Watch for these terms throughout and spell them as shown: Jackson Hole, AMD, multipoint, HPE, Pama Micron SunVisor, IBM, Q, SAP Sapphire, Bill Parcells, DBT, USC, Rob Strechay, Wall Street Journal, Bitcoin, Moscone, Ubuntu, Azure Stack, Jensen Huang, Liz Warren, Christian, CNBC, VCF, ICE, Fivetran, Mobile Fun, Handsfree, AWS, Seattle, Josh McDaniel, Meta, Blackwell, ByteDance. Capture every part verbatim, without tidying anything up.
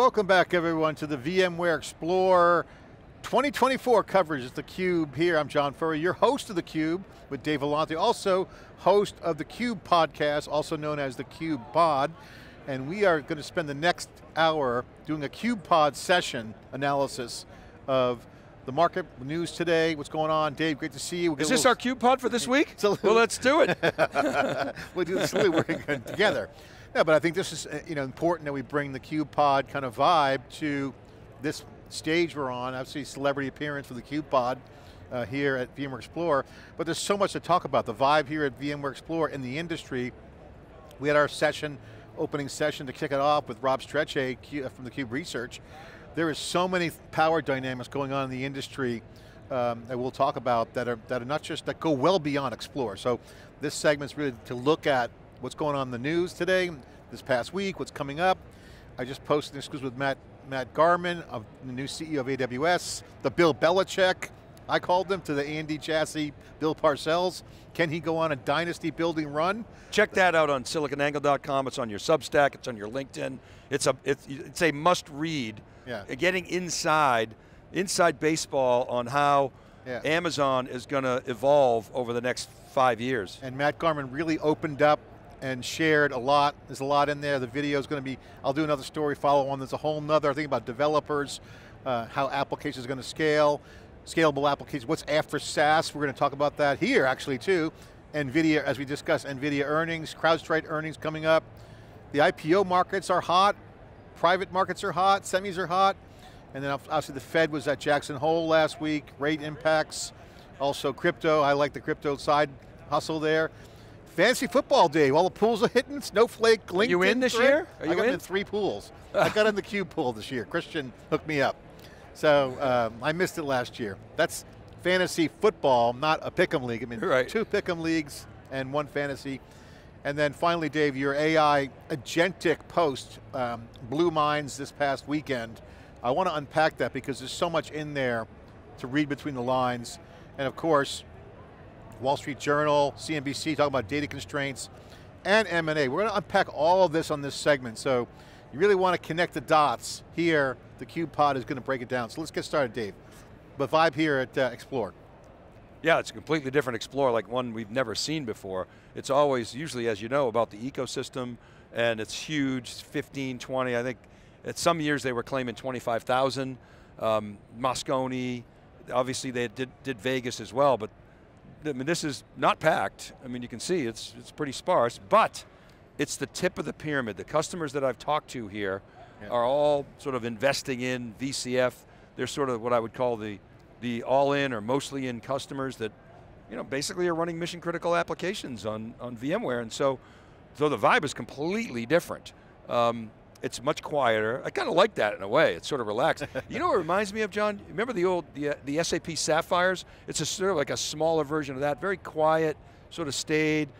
Welcome back everyone to the VMware Explore twenty twenty-four coverage. It's theCUBE here. I'm John Furrier, your host of theCUBE with Dave Vellante, also host of theCUBE podcast, also known as theCUBE Pod. And we are going to spend the next hour doing a CUBE Pod session analysis of the market news today, what's going on. Dave, great to see you. We'll Is this little... our CUBE Pod for this week? Little... Well, let's do it. We'll do this working together. Yeah, but I think this is you know important that we bring the CUBE Pod kind of vibe to this stage we're on. Obviously, celebrity appearance for the CUBE Pod uh, here at VMware Explore. But there's so much to talk about. The vibe here at VMware Explore in the industry. We had our session, opening session to kick it off with Rob Streche from theCUBE Research. There is so many power dynamics going on in the industry um, that we'll talk about that are that are not just that go well beyond Explore. So this segment's really to look at what's going on in the news today, this past week, what's coming up. I just posted an exclusive with Matt Matt Garman, of the new C E O of A W S, the Bill Belichick, I called them, to the Andy Jassy, Bill Parcells. Can he go on a dynasty building run? Check that out on silicon angle dot com. It's on your Substack, it's on your LinkedIn. It's a, it's, it's a must read. Yeah. Getting inside, inside baseball on how yeah. Amazon is going to evolve over the next five years. And Matt Garman really opened up and shared a lot. There's a lot in there. The video is going to be, I'll do another story follow on. There's a whole nother thing about developers, uh, how applications are going to scale, scalable applications, what's after SaaS. We're going to talk about that here actually too. NVIDIA, as we discussed, NVIDIA earnings, CrowdStrike earnings coming up. The I P O markets are hot, private markets are hot, semis are hot, and then obviously the Fed was at Jackson Hole last week, rate impacts, also crypto. I like the crypto side hustle there. Fantasy football, Dave. All the pools are hitting. Snowflake, LinkedIn. Are you in this thread. year? Are you I got in? in three pools. I got in the CUBE pool this year. Christian hooked me up. So um, I missed it last year. That's fantasy football, not a pick'em league. I mean, right. two pick'em leagues and one fantasy. And then finally, Dave, your A I agentic post um, blew minds this past weekend. I want to unpack that because there's so much in there to read between the lines. And of course, Wall Street Journal, C N B C, talking about data constraints and M and A. We're going to unpack all of this on this segment, so you really want to connect the dots here. The CUBE Pod is going to break it down. So let's get started, Dave. The vibe here at uh, Explore. Yeah, it's a completely different Explore, like one we've never seen before. It's always, usually as you know, about the ecosystem, and it's huge, fifteen, twenty, I think, at some years they were claiming twenty-five thousand. Um, Moscone, obviously they did, did Vegas as well, but I mean, this is not packed. I mean, you can see it's, it's pretty sparse, but it's the tip of the pyramid. The customers that I've talked to here yeah. are all sort of investing in V C F. They're sort of what I would call the, the all-in or mostly in customers that you know, basically are running mission critical applications on, on VMware, and so, so the vibe is completely different. Um, it's much quieter. I kind of like that in a way. It's sort of relaxed. You know what it reminds me of, John? Remember the old, the, the S A P Sapphires? It's a sort of like a smaller version of that, very quiet, sort of staid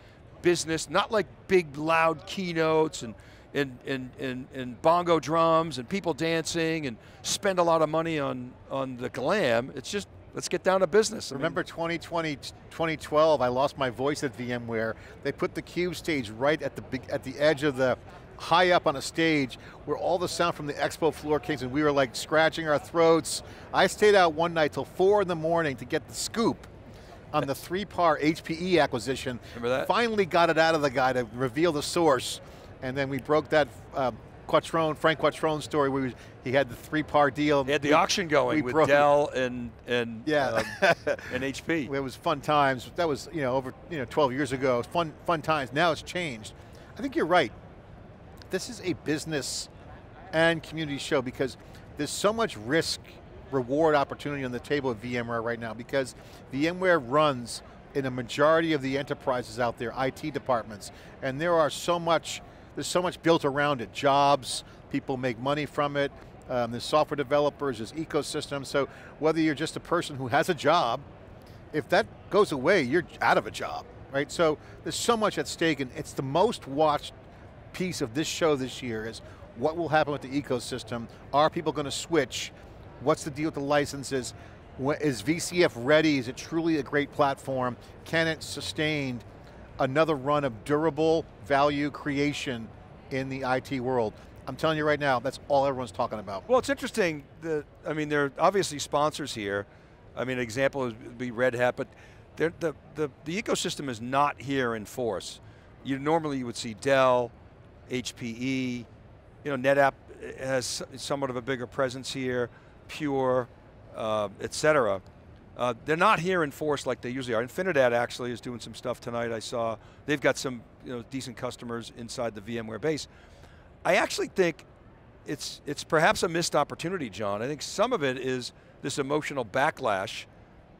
business, not like big loud keynotes and, and, and, and, and bongo drums and people dancing and spend a lot of money on, on the glam. It's just, let's get down to business. I Remember mean, twenty twenty, twenty twelve, I lost my voice at VMware. They put the CUBE stage right at the, big, at the edge of the, high up on a stage where all the sound from the expo floor came and we were like scratching our throats. I stayed out one night till four in the morning to get the scoop on the three-part H P E acquisition. Remember that? Finally got it out of the guy to reveal the source, and then we broke that um, Quattrone, Frank Quattrone story where we, he had the three-part deal. He had the we, auction going with Dell and and, yeah. um, and H P. It was fun times. That was you know over you know twelve years ago. Fun fun times. Now it's changed. I think you're right. This is a business and community show because there's so much risk, reward, opportunity on the table of VMware right now because VMware runs in a majority of the enterprises out there, I T departments, and there are so much, there's so much built around it. Jobs, people make money from it, um, there's software developers, there's ecosystems, so whether you're just a person who has a job, if that goes away, you're out of a job, right? So there's so much at stake, and it's the most watched piece of this show this year is what will happen with the ecosystem. Are people going to switch? What's the deal with the licenses? Is V C F ready? Is it truly a great platform? Can it sustain another run of durable value creation in the I T world? I'm telling you right now, that's all everyone's talking about. Well, it's interesting, the, I mean, there are obviously sponsors here. I mean, an example would be Red Hat, but the, the, the ecosystem is not here in force. You normally you would see Dell, H P E, you know, NetApp has somewhat of a bigger presence here, Pure, uh, et cetera. Uh, they're not here in force like they usually are. Infinidat actually is doing some stuff tonight, I saw. They've got some you know, decent customers inside the VMware base. I actually think it's, it's perhaps a missed opportunity, John. I think some of it is this emotional backlash,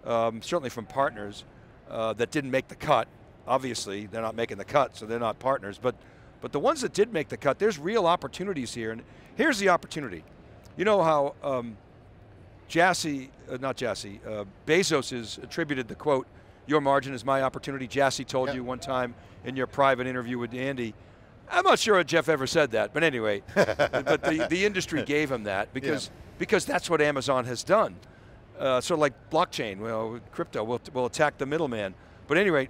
um, certainly from partners, uh, that didn't make the cut. Obviously, they're not making the cut, so they're not partners, but, but the ones that did make the cut, there's real opportunities here, and here's the opportunity. You know how um, Jassy, uh, not Jassy, uh, Bezos is attributed the quote, "Your margin is my opportunity." Jassy told yep. you one time in your private interview with Andy. I'm not sure Jeff ever said that, but anyway, but the, the industry gave him that because, yeah. because that's what Amazon has done. Uh, sort of like blockchain, well, crypto, we'll, we'll attack the middleman. But anyway,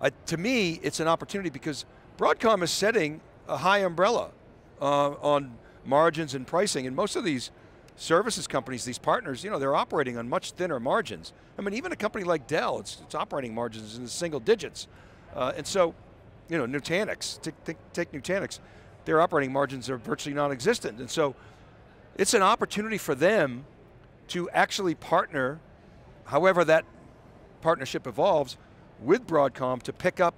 uh, to me, it's an opportunity because Broadcom is setting a high umbrella uh, on margins and pricing, and most of these services companies, these partners, you know, they're operating on much thinner margins. I mean, even a company like Dell, it's, it's operating margins in the single digits. Uh, and so, you know, Nutanix, take, take Nutanix, their operating margins are virtually non-existent. And so, it's an opportunity for them to actually partner, however that partnership evolves, with Broadcom to pick up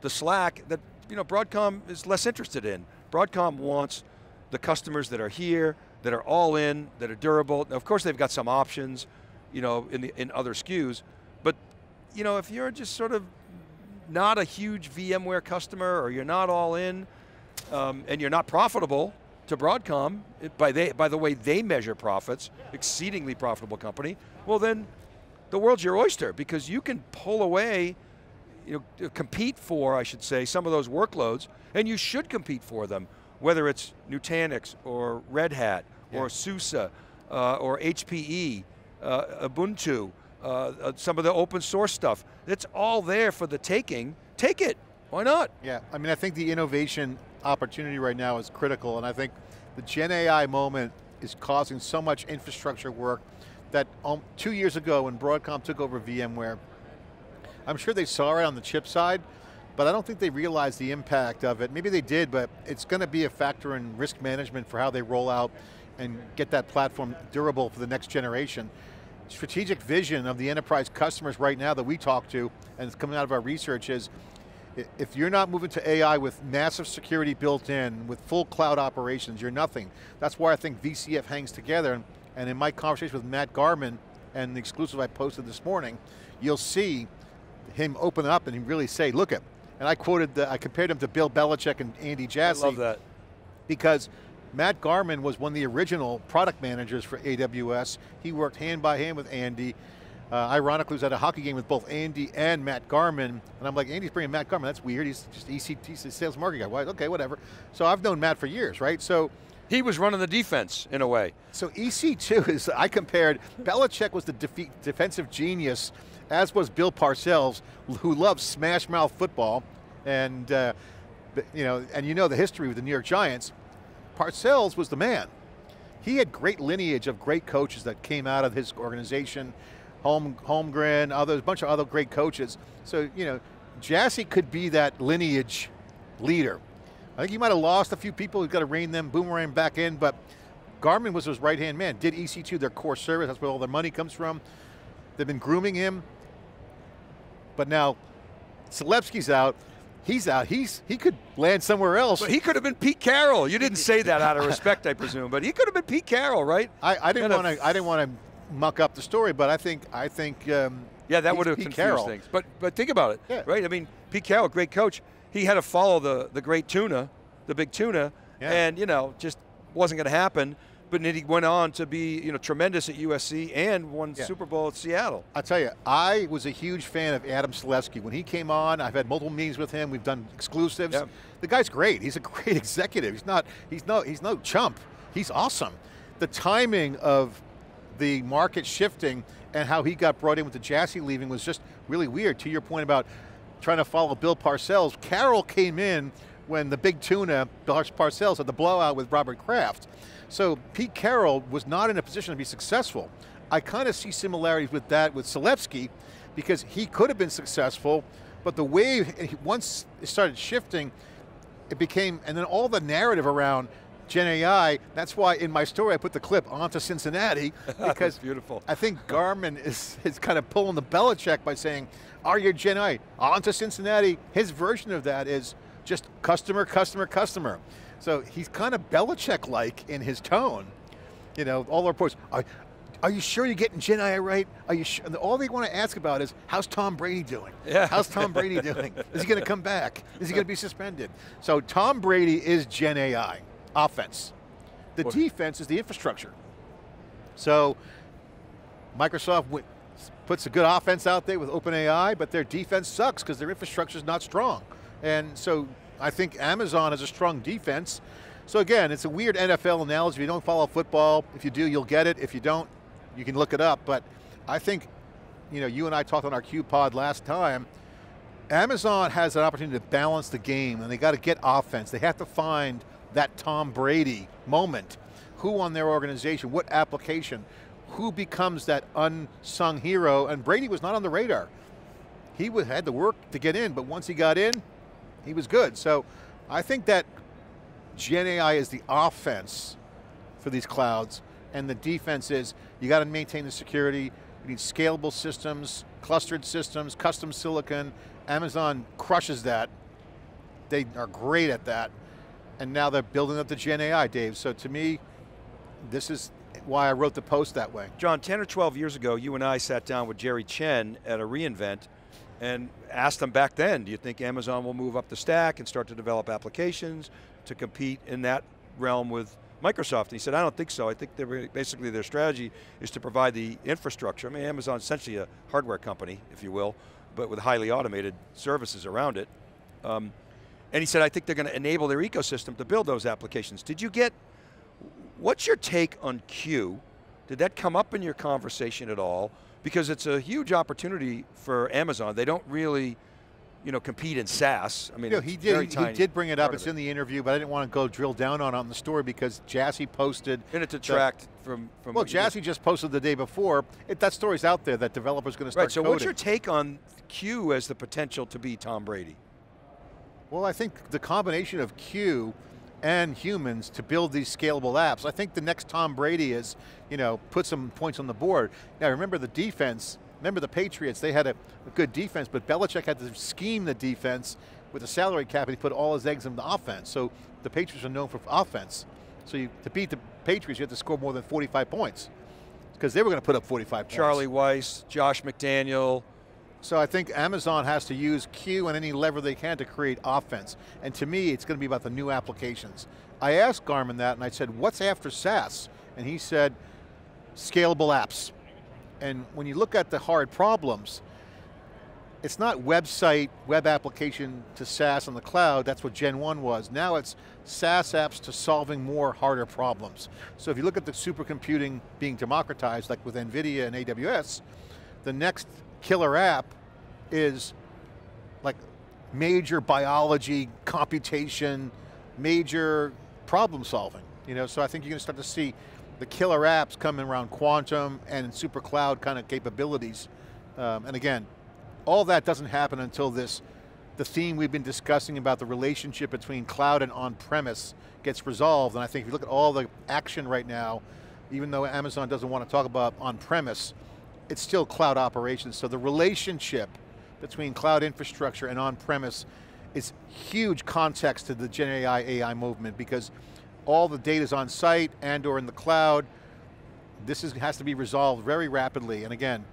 the slack that, you know, Broadcom is less interested in. Broadcom wants the customers that are here, that are all in, that are durable. Now, of course, they've got some options, you know, in, the, in other S K Us, but, you know, if you're just sort of not a huge VMware customer, or you're not all in, um, and you're not profitable to Broadcom, it, by, they, by the way they measure profits, exceedingly profitable company, well then, the world's your oyster, because you can pull away, you know, compete for, I should say, some of those workloads, and you should compete for them, whether it's Nutanix, or Red Hat, yeah. or SUSE, uh, or H P E, uh, Ubuntu, Uh, some of the open source stuff. It's all there for the taking. Take it, why not? Yeah, I mean, I think the innovation opportunity right now is critical, and I think the Gen A I moment is causing so much infrastructure work that um, two years ago when Broadcom took over VMware, I'm sure they saw it on the chip side, but I don't think they realized the impact of it. Maybe they did, but it's going to be a factor in risk management for how they roll out and get that platform durable for the next generation. Strategic vision of the enterprise customers right now that we talk to, and it's coming out of our research, is if you're not moving to A I with massive security built in, with full cloud operations, you're nothing. That's why I think V C F hangs together, and in my conversation with Matt Garman, and the exclusive I posted this morning, you'll see him open up and really say, look at, and I quoted, the, I compared him to Bill Belichick and Andy Jassy. I love that. Because Matt Garman was one of the original product managers for A W S. He worked hand by hand with Andy. Uh, ironically, was at a hockey game with both Andy and Matt Garman. And I'm like, Andy's bringing Matt Garman, that's weird. He's just E C two, sales market guy. Well, okay, whatever. So I've known Matt for years, right? So he was running the defense, in a way. So E C two is, I compared, Belichick was the def defensive genius, as was Bill Parcells, who loves smash mouth football. And, uh, you know, and you know the history with the New York Giants. Parcells was the man. He had great lineage of great coaches that came out of his organization, Holm, Holmgren, others, a bunch of other great coaches. So, you know, Jassy could be that lineage leader. I think he might have lost a few people, he's got to rein them, boomerang back in, but Garmin was his right-hand man, did E C two, their core service, that's where all their money comes from. They've been grooming him, but now Selipsky's out, He's out, he's, he could land somewhere else. But he could have been Pete Carroll. You didn't say that out of respect, I presume, but he could have been Pete Carroll, right? I, I didn't want to I didn't want to muck up the story, but I think, I think um, yeah, that would have Pete confused Carroll. Things. But, but think about it, yeah. right? I mean, Pete Carroll, great coach, he had to follow the, the great tuna, the big tuna, yeah. and you know, just wasn't going to happen, but then he went on to be you know, tremendous at U S C and won yeah. Super Bowl at Seattle. I'll tell you, I was a huge fan of Adam Selipsky. When he came on, I've had multiple meetings with him, we've done exclusives. Yep. The guy's great, he's a great executive. He's not, he's no, he's no chump, he's awesome. The timing of the market shifting and how he got brought in with the Jassy leaving was just really weird. To your point about trying to follow Bill Parcells, Carroll came in when the big tuna, Bill Parcells, had the blowout with Robert Kraft. So Pete Carroll was not in a position to be successful. I kind of see similarities with that with Selipsky, because he could have been successful, but the wave, once it started shifting, it became, and then all the narrative around Gen A I, that's why in my story I put the clip onto Cincinnati, because beautiful. I think Garman is, is kind of pulling the Belichick by saying, are you Gen A I? Onto Cincinnati. His version of that is just customer, customer, customer. So he's kind of Belichick-like in his tone. You know, all the reports, are, are you sure you're getting Gen A I right? Are you sure? And all they want to ask about is, how's Tom Brady doing? Yeah. How's Tom Brady doing? Is he going to come back? Is he going to be suspended? So Tom Brady is Gen A I. Offense. The well, defense is the infrastructure. So Microsoft puts a good offense out there with OpenAI, but their defense sucks because their infrastructure is not strong. And so I think Amazon has a strong defense. So again, it's a weird N F L analogy. If you don't follow football, if you do, you'll get it. If you don't, you can look it up. But I think, you know, you and I talked on our Q pod last time, Amazon has an opportunity to balance the game, and they got to get offense. They have to find that Tom Brady moment. Who on their organization, what application, who becomes that unsung hero? And Brady was not on the radar. He had to work to get in, but once he got in, he was good. So I think that Gen A I is the offense for these clouds, and the defense is you got to maintain the security, you need scalable systems, clustered systems, custom silicon. Amazon crushes that. They are great at that. And now they're building up the Gen A I, Dave. So to me, this is why I wrote the post that way. John, ten or twelve years ago, you and I sat down with Jerry Chen at a reInvent and asked him back then, do you think Amazon will move up the stack and start to develop applications to compete in that realm with Microsoft? And he said, I don't think so. I think they're basically their strategy is to provide the infrastructure. I mean, Amazon's essentially a hardware company, if you will, but with highly automated services around it. Um, And he said, I think they're going to enable their ecosystem to build those applications. Did you get, what's your take on Q? Did that come up in your conversation at all? Because it's a huge opportunity for Amazon. They don't really, you know, compete in SaaS. I mean, you know, he did, very tiny he did bring it up, it's it. in the interview, but I didn't want to go drill down on it on the story because Jassy posted. And it detract from, from- Well, Jassy did. just posted the day before. It, that story's out there that developers going to start right, so coding. What's your take on Q as the potential to be Tom Brady? Well, I think the combination of Q and humans to build these scalable apps, I think the next Tom Brady is, you know, put some points on the board. Now remember the defense, remember the Patriots, they had a, a good defense, but Belichick had to scheme the defense with a salary cap and he put all his eggs in the offense. So the Patriots are known for offense. So you, to beat the Patriots, you have to score more than forty-five points because they were going to put up forty-five points. Charlie Weiss, Josh McDaniel. So I think Amazon has to use Q and any lever they can to create offense. And to me, it's going to be about the new applications. I asked Garman that and I said, what's after SaaS? And he said, scalable apps. And when you look at the hard problems, it's not website, web application to SaaS on the cloud, that's what Gen one was. Now it's SaaS apps to solving more harder problems. So if you look at the supercomputing being democratized, like with NVIDIA and A W S, the next killer app is like major biology, computation, major problem solving. You know, so I think you're going to start to see the killer apps coming around quantum and super cloud kind of capabilities. Um, and again, all that doesn't happen until this, the theme we've been discussing about the relationship between cloud and on-premise gets resolved. And I think if you look at all the action right now, even though Amazon doesn't want to talk about on-premise, it's still cloud operations. So the relationship between cloud infrastructure and on-premise is huge context to the Gen A I, A I movement because all the data's on site and or in the cloud. This is, has to be resolved very rapidly. And again,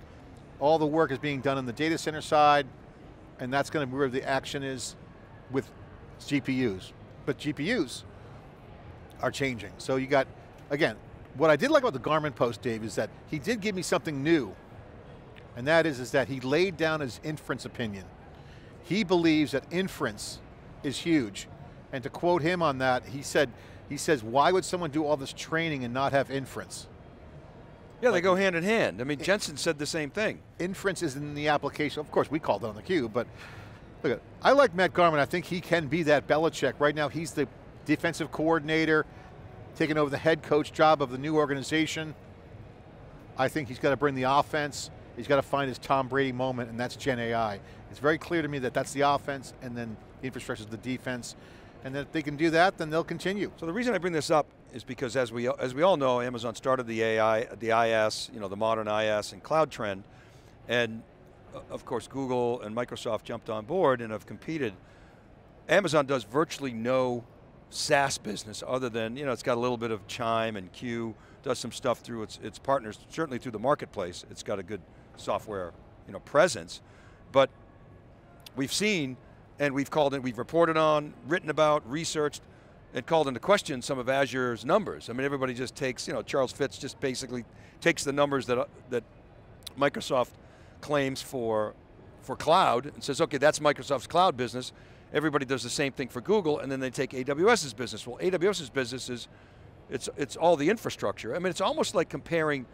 all the work is being done on the data center side and that's going to be where the action is with G P Us. But G P Us are changing. So you got, again, what I did like about the Garmin post, Dave, is that he did give me something new, and that is, is that he laid down his inference opinion. He believes that inference is huge, and to quote him on that, he said, he says, why would someone do all this training and not have inference? Yeah, like, they go hand in hand. I mean, Jensen said the same thing. Inference is in the application. Of course, we called it on theCUBE, but Look at, I like Matt Garman. I think he can be that Belichick. Right now he's the defensive coordinator, taking over the head coach job of the new organization. I think he's got to bring the offense. He's got to find his Tom Brady moment, and that's Gen A I. It's very clear to me that that's the offense, and then the infrastructure is the defense. And that if they can do that, then they'll continue. So the reason I bring this up is because as we, as we all know, Amazon started the A I, the IaaS, you know, the modern IaaS and cloud trend. And of course, Google and Microsoft jumped on board and have competed. Amazon does virtually no SaaS business other than, you know, it's got a little bit of Chime and Q, does some stuff through its, its partners, certainly through the marketplace. It's got a good software, you know, presence. But we've seen, and we've called it, we've reported on, written about, researched, and called into question some of Azure's numbers. I mean, everybody just takes, you know, Charles Fitz just basically takes the numbers that, that Microsoft claims for, for cloud and says, okay, that's Microsoft's cloud business. Everybody does the same thing for Google, and then they take AWS's business. Well, AWS's business is, it's, it's all the infrastructure. I mean, it's almost like comparing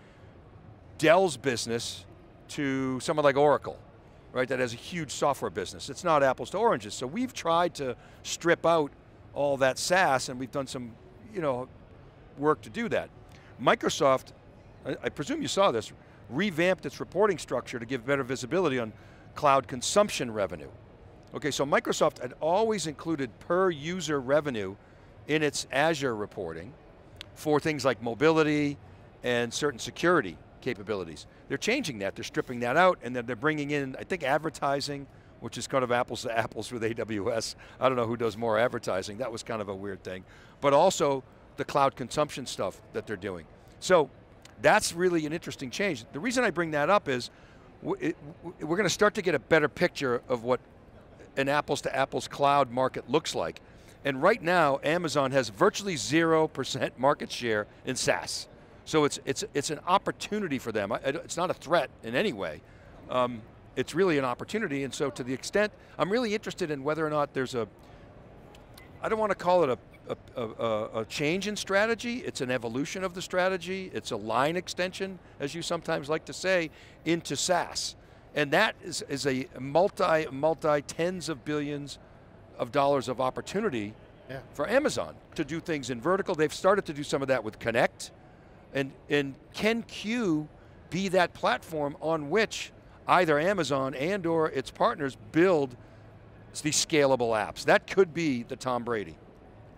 Dell's business to someone like Oracle, right, that has a huge software business. It's not apples to oranges. So we've tried to strip out all that SaaS, and we've done some, you know, work to do that. Microsoft, I, I presume you saw this, revamped its reporting structure to give better visibility on cloud consumption revenue. Okay, so Microsoft had always included per user revenue in its Azure reporting for things like mobility and certain security capabilities. They're changing that, they're stripping that out, and then they're bringing in, I think, advertising, which is kind of apples to apples with A W S. I don't know who does more advertising, that was kind of a weird thing. But also the cloud consumption stuff that they're doing. So that's really an interesting change. The reason I bring that up is we're going to start to get a better picture of what an apples to apples cloud market looks like. And right now, Amazon has virtually zero percent market share in SaaS. So it's, it's, it's an opportunity for them. It's not a threat in any way. Um, it's really an opportunity, and so to the extent, I'm really interested in whether or not there's a, I don't want to call it a, a, a, a change in strategy, it's an evolution of the strategy, it's a line extension, as you sometimes like to say, into SaaS. And that is, is a multi, multi tens of billions of dollars of opportunity yeah. for Amazon to do things in vertical. They've started to do some of that with Connect. And, and can Q be that platform on which either Amazon and or its partners build these scalable apps? That could be the Tom Brady.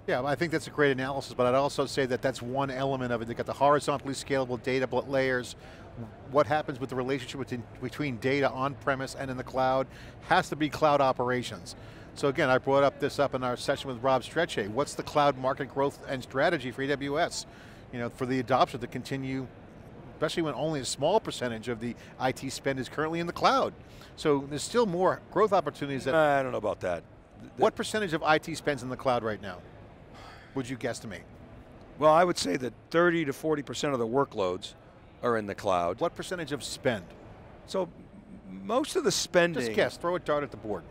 Yeah, I think that's a great analysis, but I'd also say that that's one element of it. They've got the horizontally scalable data layers. What happens with the relationship between, between data on-premise and in the cloud has to be cloud operations. So again, I brought up this up in our session with Rob Strecce. What's the cloud market growth and strategy for A W S? You know, for the adoption to continue, especially when only a small percentage of the I T spend is currently in the cloud. So there's still more growth opportunities that- I don't know about that. What percentage of I T spends in the cloud right now? Would you guesstimate? Well, I would say that thirty to forty percent of the workloads are in the cloud. What percentage of spend? So, most of the spending- Just guess, throw a dart at the board.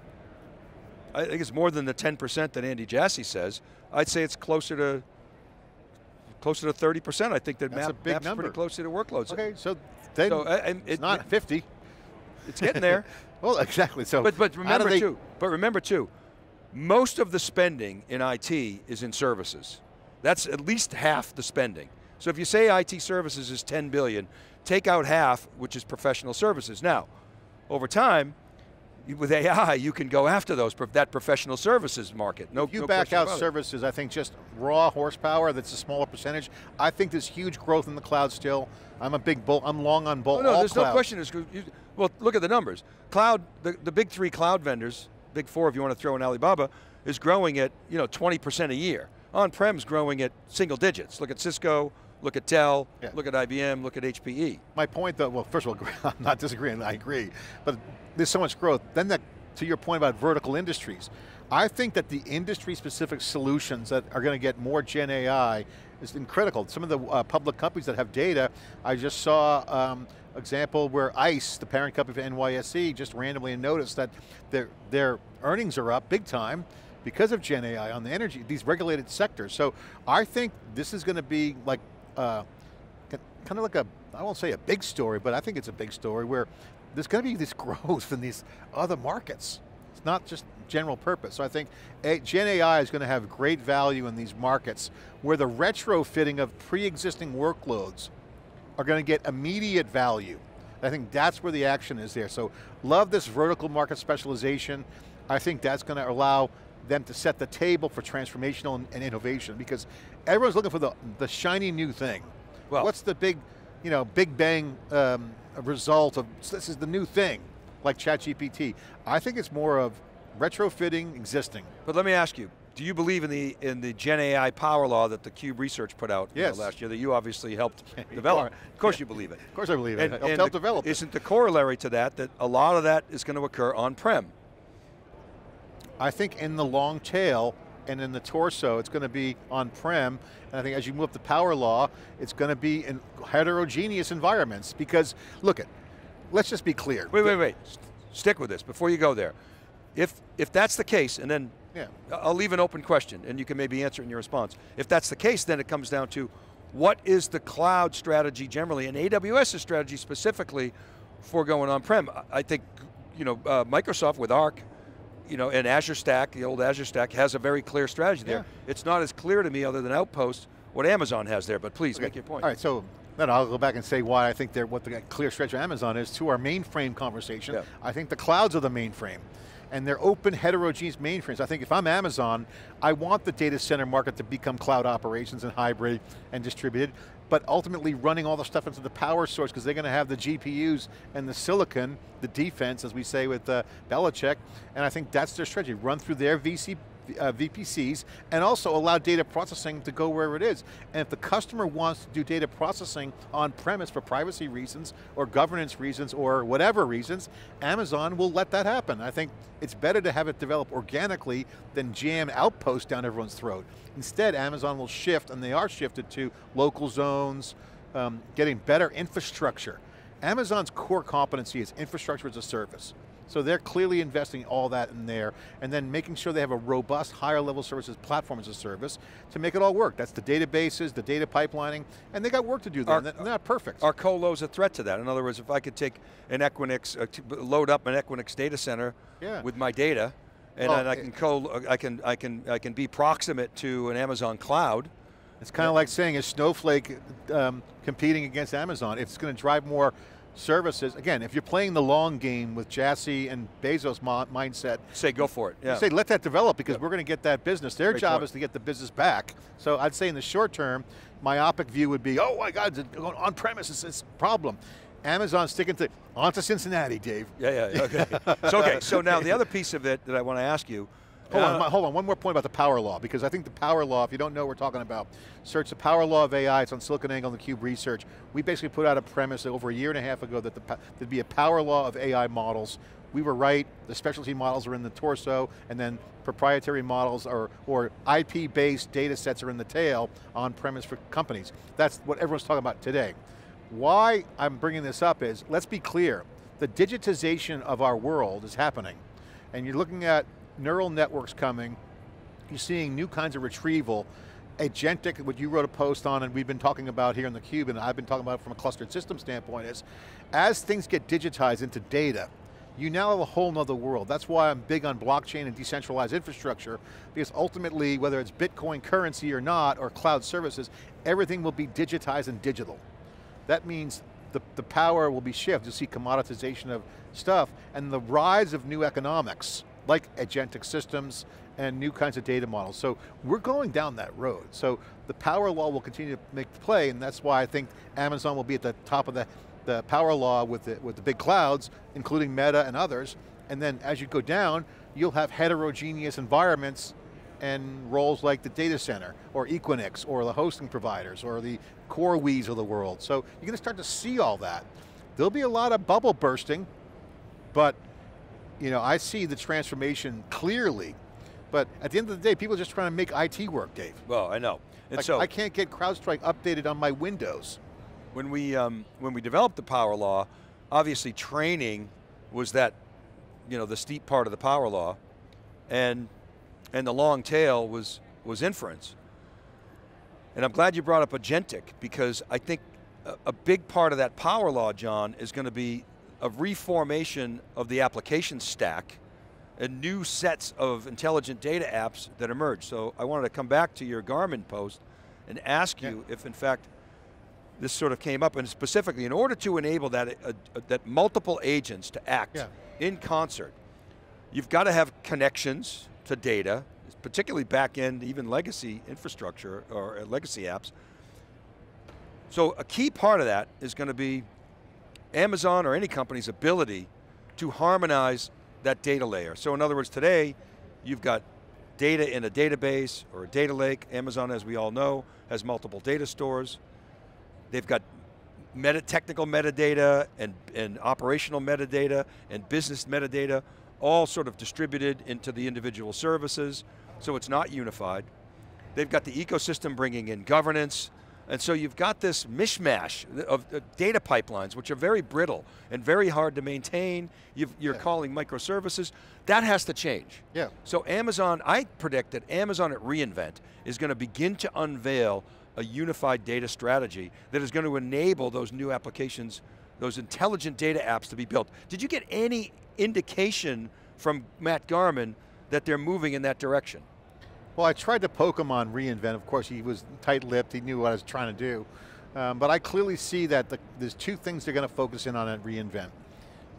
I think it's more than the ten percent that Andy Jassy says. I'd say it's closer to, closer to thirty percent. I think that That's map, a big maps number. Pretty closely to workloads. Okay, so, then so uh, it's it, not it, fifty. It's getting there. Well, exactly, so- But, but remember they, too, but remember too, most of the spending in I T is in services. That's at least half the spending. So if you say I T services is ten billion, take out half, which is professional services. Now, over time, with A I, you can go after those that professional services market. No, if you no back out services, I think just raw horsepower, that's a smaller percentage. I think there's huge growth in the cloud still. I'm a big bull, I'm long on bull, no, no, all there's cloud. No question, it's, well, look at the numbers. Cloud, the, the big three cloud vendors, big four if you want to throw in Alibaba, is growing at, you know, twenty percent a year. On-prem's growing at single digits. Look at Cisco, look at Dell, yeah. look at I B M, look at H P E. My point though, well first of all, I'm not disagreeing, I agree, but there's so much growth. Then that, to your point about vertical industries, I think that the industry-specific solutions that are going to get more Gen A I is critical. Some of the uh, public companies that have data, I just saw um, example where ICE, the parent company for N Y S E, just randomly noticed that their, their earnings are up big time because of Gen A I on the energy, these regulated sectors. So I think this is going to be like, uh, kind of like a, I won't say a big story, but I think it's a big story where there's going to be this growth in these other markets. It's not just general purpose. So I think Gen A I is going to have great value in these markets where the retrofitting of pre-existing workloads are going to get immediate value. I think that's where the action is there. So love this vertical market specialization. I think that's going to allow them to set the table for transformational and, and innovation, because everyone's looking for the, the shiny new thing. Well, what's the big, you know, big bang um, result of, this is the new thing, like ChatGPT. I think it's more of retrofitting existing. But let me ask you, do you believe in the in the Gen A I power law that theCUBE Research put out yes. you know, last year, that you obviously helped develop? Of course you believe it. Of course I believe it. And, and helped the, develop it. Isn't the corollary to that that a lot of that is going to occur on-prem? I think in the long tail and in the torso, it's going to be on-prem, and I think as you move up the power law, it's going to be in heterogeneous environments, because, look it, let's just be clear. Wait, wait, wait, stick with this before you go there. If, if that's the case, and then yeah. I'll leave an open question, and you can maybe answer in your response. If that's the case, then it comes down to, what is the cloud strategy generally, and AWS's strategy specifically for going on-prem? I think, you know, uh, Microsoft with Arc, you know, and Azure Stack, the old Azure Stack, has a very clear strategy there. Yeah. It's not as clear to me, other than Outpost, what Amazon has there, but please okay. make your point. All right, so then I'll go back and say why I think they're, what the clear strategy of Amazon is to our mainframe conversation. Yeah. I think the clouds are the mainframe, and they're open, heterogeneous mainframes. I think if I'm Amazon, I want the data center market to become cloud operations and hybrid and distributed, but ultimately running all the stuff into the power source, because they're going to have the G P Us and the silicon, the defense, as we say with uh, Belichick, and I think that's their strategy. Run through their V C, uh, V P Cs, and also allow data processing to go wherever it is. And if the customer wants to do data processing on premise for privacy reasons, or governance reasons, or whatever reasons, Amazon will let that happen. I think it's better to have it develop organically than jam Outposts down everyone's throat. Instead, Amazon will shift, and they are shifted to local zones, um, getting better infrastructure. Amazon's core competency is infrastructure as a service. So they're clearly investing all that in there, and then making sure they have a robust, higher level services platform as a service to make it all work. That's the databases, the data pipelining, and they got work to do there, are, and they're not perfect. Are colos a threat to that? In other words, if I could take an Equinix, uh, load up an Equinix data center yeah. with my data, and oh, then I can, co I, can, I, can, I can be proximate to an Amazon cloud. It's kind of like saying, is Snowflake um, competing against Amazon? If it's going to drive more services, again, if you're playing the long game with Jassy and Bezos' mindset. Say go for it, yeah. You say let that develop, because yep. we're going to get that business. Their Great job point. is to get the business back. So I'd say in the short term, myopic view would be, oh my God, on-premise is this problem. Amazon's sticking to, on to Cincinnati, Dave. Yeah, yeah, okay. so, okay, so now the other piece of it that I want to ask you, Hold uh, on, hold on, one more point about the power law, because I think the power law, if you don't know what we're talking about, search the power law of A I, it's on SiliconANGLE and theCUBE Research. We basically put out a premise over a year and a half ago that the, there'd be a power law of A I models. We were right, the specialty models are in the torso, and then proprietary models are, or I P-based data sets are in the tail on premise for companies. That's what everyone's talking about today. Why I'm bringing this up is, let's be clear, the digitization of our world is happening, and you're looking at neural networks coming, you're seeing new kinds of retrieval, agentic, what you wrote a post on and we've been talking about here in theCUBE, and I've been talking about it from a clustered system standpoint, is as things get digitized into data, you now have a whole nother world. That's why I'm big on blockchain and decentralized infrastructure, because ultimately, whether it's Bitcoin currency or not, or cloud services, everything will be digitized and digital. That means the, the power will be shifted. You'll see commoditization of stuff, and the rise of new economics, like agentic systems and new kinds of data models. So we're going down that road. So the power law will continue to make the play, and that's why I think Amazon will be at the top of the, the power law with the, with the big clouds, including Meta and others. And then as you go down, you'll have heterogeneous environments and roles like the data center, or Equinix, or the hosting providers, or the core weaves of the world. So you're going to start to see all that. There'll be a lot of bubble bursting, but you know, I see the transformation clearly, but at the end of the day, people are just trying to make I T work, Dave. Well, I know. And like, so I can't get CrowdStrike updated on my Windows. When we, um, when we developed the power law, obviously training was that, you know, the steep part of the power law, and, and the long tail was, was inference. And I'm glad you brought up agentic, because I think a, a big part of that power law, John, is going to be a reformation of the application stack a new sets of intelligent data apps that emerge. So I wanted to come back to your Garmin post and ask you yeah. if in fact this sort of came up, and specifically in order to enable that, uh, that multiple agents to act yeah. in concert, you've got to have connections to data, particularly back end, even legacy infrastructure or legacy apps. So a key part of that is going to be Amazon or any company's ability to harmonize that data layer. So in other words, today, you've got data in a database or a data lake. Amazon, as we all know, has multiple data stores. They've got meta technical metadata and, and operational metadata and business metadata, all sort of distributed into the individual services, so it's not unified. They've got the ecosystem bringing in governance, and so you've got this mishmash of data pipelines, which are very brittle and very hard to maintain. You've, you're yeah. calling microservices. That has to change. Yeah. So Amazon, I predict that Amazon at reInvent is going to begin to unveil a unified data strategy that is going to enable those new applications, those intelligent data apps to be built. Did you get any indication from Matt Garman that they're moving in that direction? Well, I tried to poke him on reInvent. Of course, he was tight-lipped. He knew what I was trying to do. Um, but I clearly see that the, there's two things they're going to focus in on at reInvent.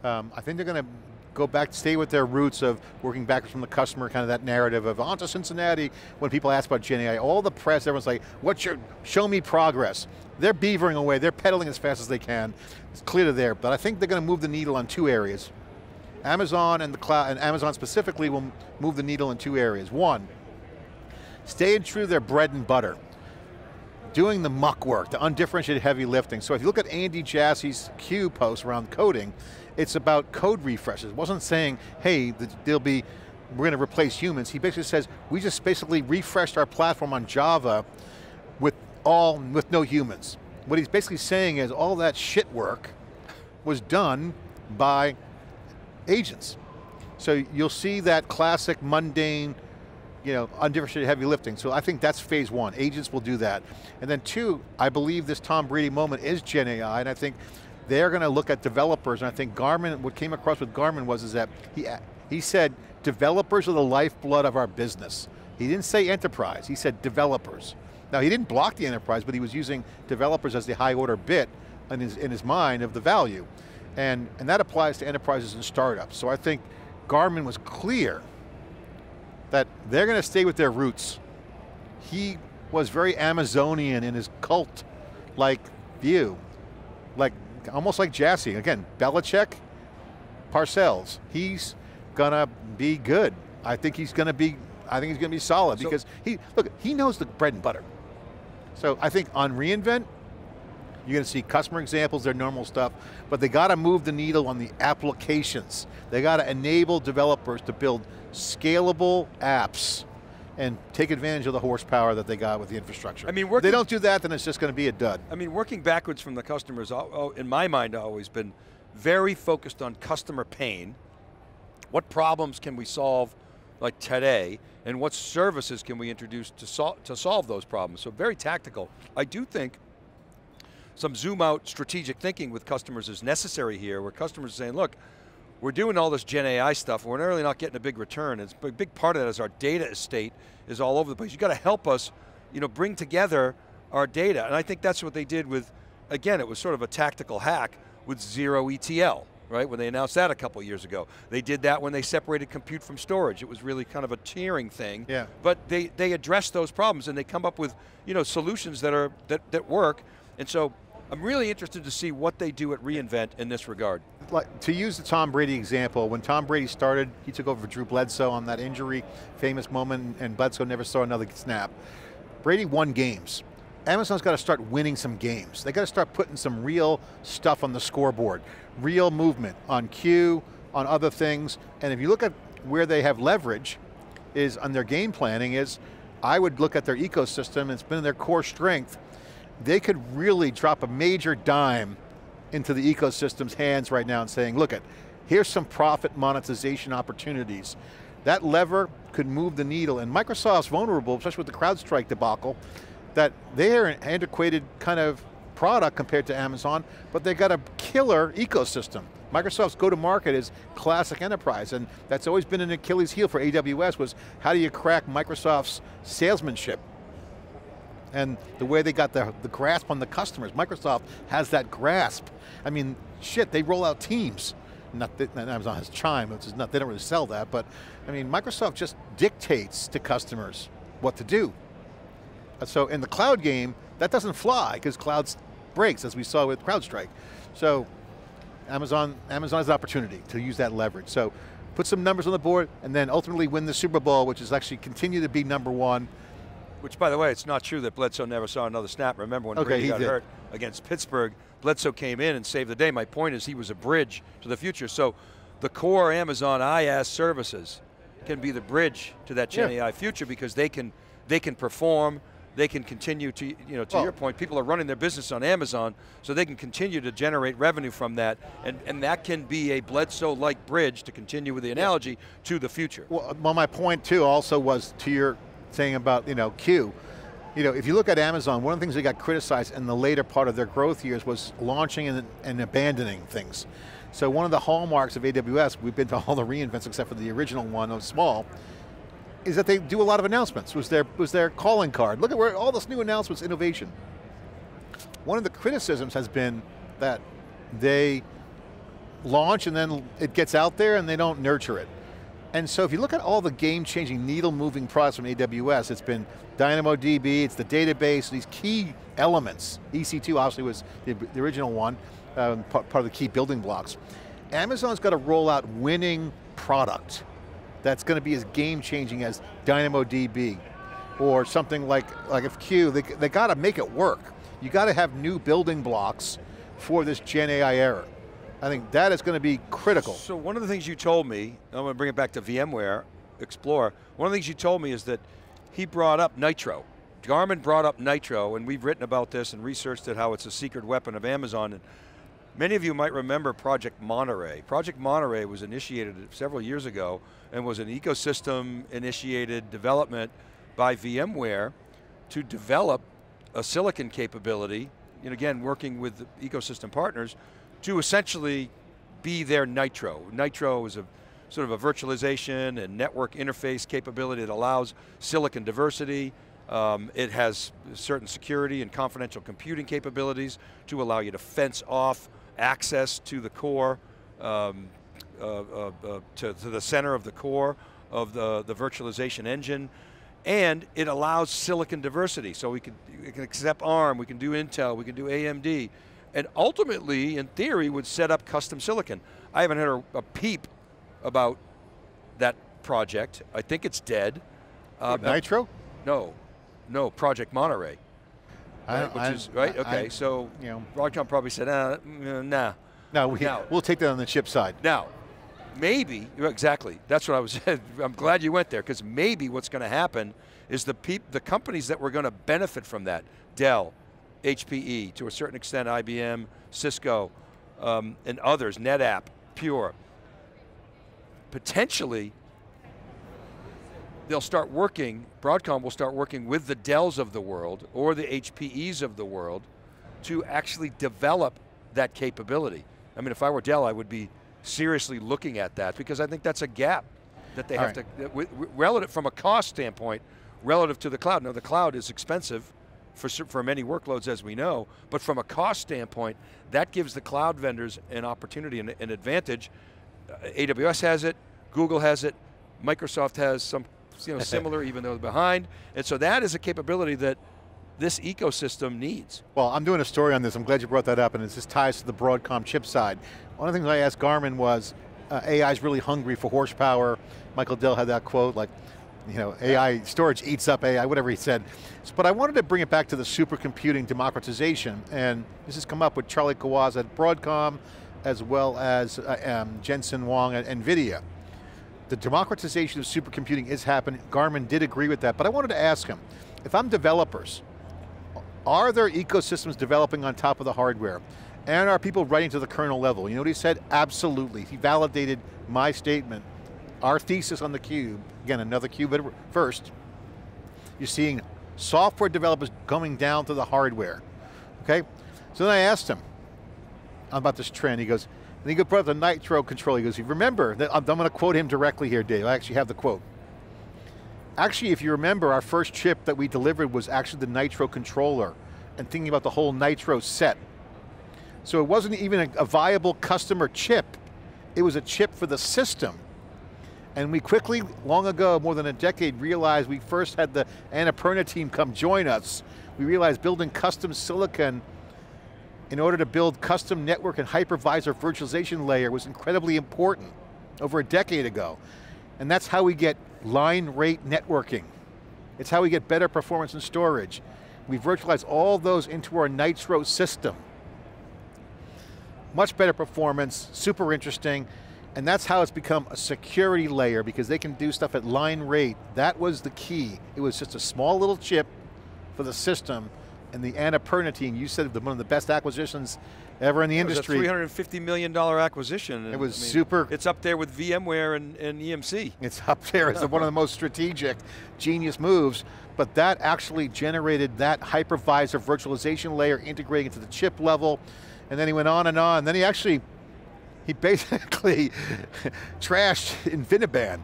Um, I think they're going to go back, stay with their roots of working backwards from the customer, kind of that narrative of onto Cincinnati. When people ask about Gen A I, all the press, everyone's like, what's your, show me progress. They're beavering away, they're pedaling as fast as they can. It's clear to there, but I think they're going to move the needle on two areas. Amazon and the cloud, and Amazon specifically will move the needle in two areas. One, staying true to their bread and butter, doing the muck work, the undifferentiated heavy lifting. So if you look at Andy Jassy's Q post around coding, it's about code refreshes. It wasn't saying, hey, there'll be, we're going to replace humans. He basically says, we just basically refreshed our platform on Java with all, with no humans. What he's basically saying is all that shit work was done by agents. So you'll see that classic mundane, you know, undifferentiated heavy lifting. So I think that's phase one, agents will do that. And then two, I believe this Tom Brady moment is Gen A I, and I think they're going to look at developers, and I think Garmin, what came across with Garmin was is that he, he said, developers are the lifeblood of our business. He didn't say enterprise, he said developers. Now he didn't block the enterprise, but he was using developers as the high order bit in his, in his mind of the value. And, and that applies to enterprises and startups. So I think Garmin was clear that they're going to stay with their roots. He was very Amazonian in his cult-like view, like almost like Jassy. Again, Belichick, Parcells. He's going to be good. I think he's going to be, I think he's going to be solid so, because he, look, he knows the bread and butter. So I think on reInvent, you're going to see customer examples, their normal stuff, but they got to move the needle on the applications. They got to enable developers to build scalable apps and take advantage of the horsepower that they got with the infrastructure. I mean, working, if they don't do that, then it's just going to be a dud. I mean, working backwards from the customers, in my mind, I've always been very focused on customer pain. What problems can we solve like today, and what services can we introduce to, sol to solve those problems? So very tactical. I do think some zoom out strategic thinking with customers is necessary here, where customers are saying, look, we're doing all this Gen A I stuff, we're really not getting a big return. It's a big part of that is our data estate is all over the place. You've got to help us, you know, bring together our data. And I think that's what they did with, again, it was sort of a tactical hack with zero E T L, right? When they announced that a couple years ago. They did that when they separated compute from storage. It was really kind of a tiering thing. Yeah. But they, they address those problems and they come up with, you know, solutions that are that, that work. And so I'm really interested to see what they do at reInvent in this regard. Like, to use the Tom Brady example, when Tom Brady started, he took over for Drew Bledsoe on that injury, famous moment, and Bledsoe never saw another snap. Brady won games. Amazon's got to start winning some games. They got to start putting some real stuff on the scoreboard, real movement on Q, on other things, and if you look at where they have leverage is on their game planning is, I would look at their ecosystem, it's been their core strength. They could really drop a major dime into the ecosystem's hands right now and saying, look at, here's some profit monetization opportunities. That lever could move the needle, and Microsoft's vulnerable, especially with the CrowdStrike debacle, that they're an antiquated kind of product compared to Amazon, but they got a killer ecosystem. Microsoft's go-to-market is classic enterprise, and that's always been an Achilles heel for A W S, was how do you crack Microsoft's salesmanship? And the way they got the, the grasp on the customers. Microsoft has that grasp. I mean, shit, they roll out Teams. Not that Amazon has Chime, which is not, they don't really sell that, but I mean, Microsoft just dictates to customers what to do. So in the cloud game, that doesn't fly, because cloud breaks, as we saw with CrowdStrike. So Amazon, Amazon has an opportunity to use that leverage. So put some numbers on the board, and then ultimately win the Super Bowl, which is actually continue to be number one. Which, by the way, it's not true that Bledsoe never saw another snap. Remember when okay, Brady got did. hurt against Pittsburgh, Bledsoe came in and saved the day. My point is he was a bridge to the future. So the core Amazon IaaS services can be the bridge to that Gen yeah. A I future, because they can, they can perform, they can continue to, you know, to well, your point, people are running their business on Amazon, so they can continue to generate revenue from that, and, and that can be a Bledsoe-like bridge, to continue with the analogy, yeah. to the future. Well, well, my point too also was to your saying about, you know, Q. You know, if you look at Amazon, one of the things that got criticized in the later part of their growth years was launching and, and abandoning things. So one of the hallmarks of A W S, we've been to all the reInvents except for the original one, was small, is that they do a lot of announcements. Was their, was their calling card. Look at where all this new announcements, innovation. One of the criticisms has been that they launch and then it gets out there and they don't nurture it. And so if you look at all the game-changing, needle-moving products from A W S, it's been DynamoDB, it's the database, these key elements. E C two obviously was the, the original one, um, part, part of the key building blocks. Amazon's got to roll out winning product that's going to be as game-changing as DynamoDB, or something like, like if Q, they, they got to make it work. You got to have new building blocks for this Gen A I era. I think that is going to be critical. So one of the things you told me, I'm going to bring it back to VMware Explore, one of the things you told me is that he brought up Nitro. Garmin brought up Nitro, and we've written about this and researched it, how it's a secret weapon of Amazon. And many of you might remember Project Monterey. Project Monterey was initiated several years ago and was an ecosystem-initiated development by VMware to develop a silicon capability, and again, working with ecosystem partners, to essentially be their Nitro. Nitro is a sort of a virtualization and network interface capability that allows silicon diversity. Um, it has certain security and confidential computing capabilities to allow you to fence off access to the core, um, uh, uh, uh, to, to the center of the core of the, the virtualization engine. And it allows silicon diversity. So we can, we can accept ARM, we can do Intel, we can do A M D. And ultimately, in theory, would set up custom silicon. I haven't heard a, a peep about that project. I think it's dead. Uh, Nitro? No, no, Project Monterey. I, right, which I, is, right, I, okay, I, so you know. Broadcom probably said, uh, nah. No, we, now, we'll take that on the chip side. Now, maybe, exactly, that's what I was, I'm glad you went there, because maybe what's going to happen is the, peop, the companies that were going to benefit from that, Dell, H P E, to a certain extent I B M, Cisco, um, and others, NetApp, Pure. Potentially, they'll start working, Broadcom will start working with the Dells of the world, or the H P Es of the world, to actually develop that capability. I mean, if I were Dell, I would be seriously looking at that, because I think that's a gap that they All have right. to, with, relative from a cost standpoint, relative to the cloud. Now, the cloud is expensive, For, for many workloads, as we know, but from a cost standpoint, that gives the cloud vendors an opportunity and an advantage. Uh, A W S has it, Google has it, Microsoft has some, you know, similar, even though they're behind, and so that is a capability that this ecosystem needs. Well, I'm doing a story on this, I'm glad you brought that up, and it just ties to the Broadcom chip side. One of the things I asked Garmin was, uh, A I's really hungry for horsepower. Michael Dell had that quote, like, you know, A I, storage eats up A I, whatever he said. But I wanted to bring it back to the supercomputing democratization, and this has come up with Charlie Kawwas at Broadcom, as well as uh, um, Jensen Huang at NVIDIA. The democratization of supercomputing is happening. Garmin did agree with that, but I wanted to ask him, if I'm developers, are there ecosystems developing on top of the hardware? And are people writing to the kernel level? You know what he said? Absolutely, he validated my statement. Our thesis on theCUBE, again, another CUBE first, you're seeing software developers coming down to the hardware, okay? So then I asked him about this trend, he goes, And he brought up the Nitro controller. He goes, remember, I'm going to quote him directly here, Dave. I actually have the quote. Actually, if you remember, our first chip that we delivered was actually the Nitro controller, and thinking about the whole Nitro set. So it wasn't even a, a viable customer chip. It was a chip for the system. And we quickly, long ago, more than a decade, realized we first had the Annapurna team come join us. We realized building custom silicon in order to build custom network and hypervisor virtualization layer was incredibly important over a decade ago. And that's how we get line rate networking. It's how we get better performance and storage. We virtualize all those into our Nitro system. Much better performance, super interesting, and that's how it's become a security layer because they can do stuff at line rate. That was the key. It was just a small little chip for the system, and the Annapurna team, you said one of the best acquisitions ever in the industry. It was a three hundred fifty million dollar acquisition. It was I mean, super. It's up there with VMware and, and E M C. It's up there, it's one of the most strategic, genius moves, but that actually generated that hypervisor virtualization layer integrating to the chip level, and then he went on and on. Then he actually, he basically trashed Infiniband.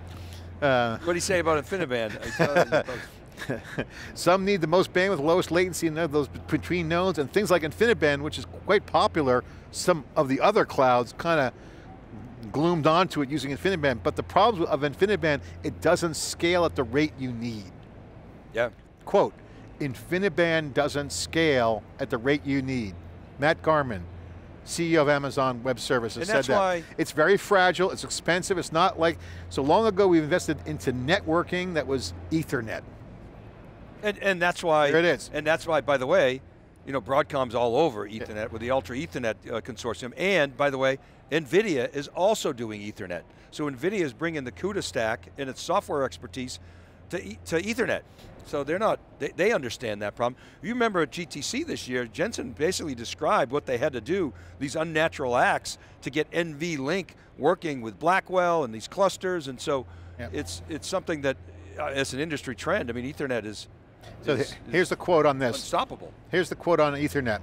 Uh, what did he say about Infiniband? Some need the most bandwidth, lowest latency, and those between nodes, and things like InfiniBand, which is quite popular. Some of the other clouds kind of gloomed onto it using InfiniBand, but the problems of InfiniBand, it doesn't scale at the rate you need. Yeah. Quote, InfiniBand doesn't scale at the rate you need. Matt Garman, C E O of Amazon Web Services, and said that's that. Why it's very fragile, it's expensive, it's not like, so long ago we invested into networking that was Ethernet. And, and that's why. There it is. And that's why, by the way, you know, Broadcom's all over Ethernet yeah. with the Ultra Ethernet uh, consortium. And by the way, NVIDIA is also doing Ethernet. So NVIDIA is bringing the CUDA stack and its software expertise to e to Ethernet. So they're not. They, they understand that problem. You remember at G T C this year, Jensen basically described what they had to do, these unnatural acts, to get NVLink working with Blackwell and these clusters. And so, yeah. it's it's something that, uh, as an industry trend, I mean, Ethernet is. So it's, here's it's the quote on this. Unstoppable. Here's the quote on Ethernet.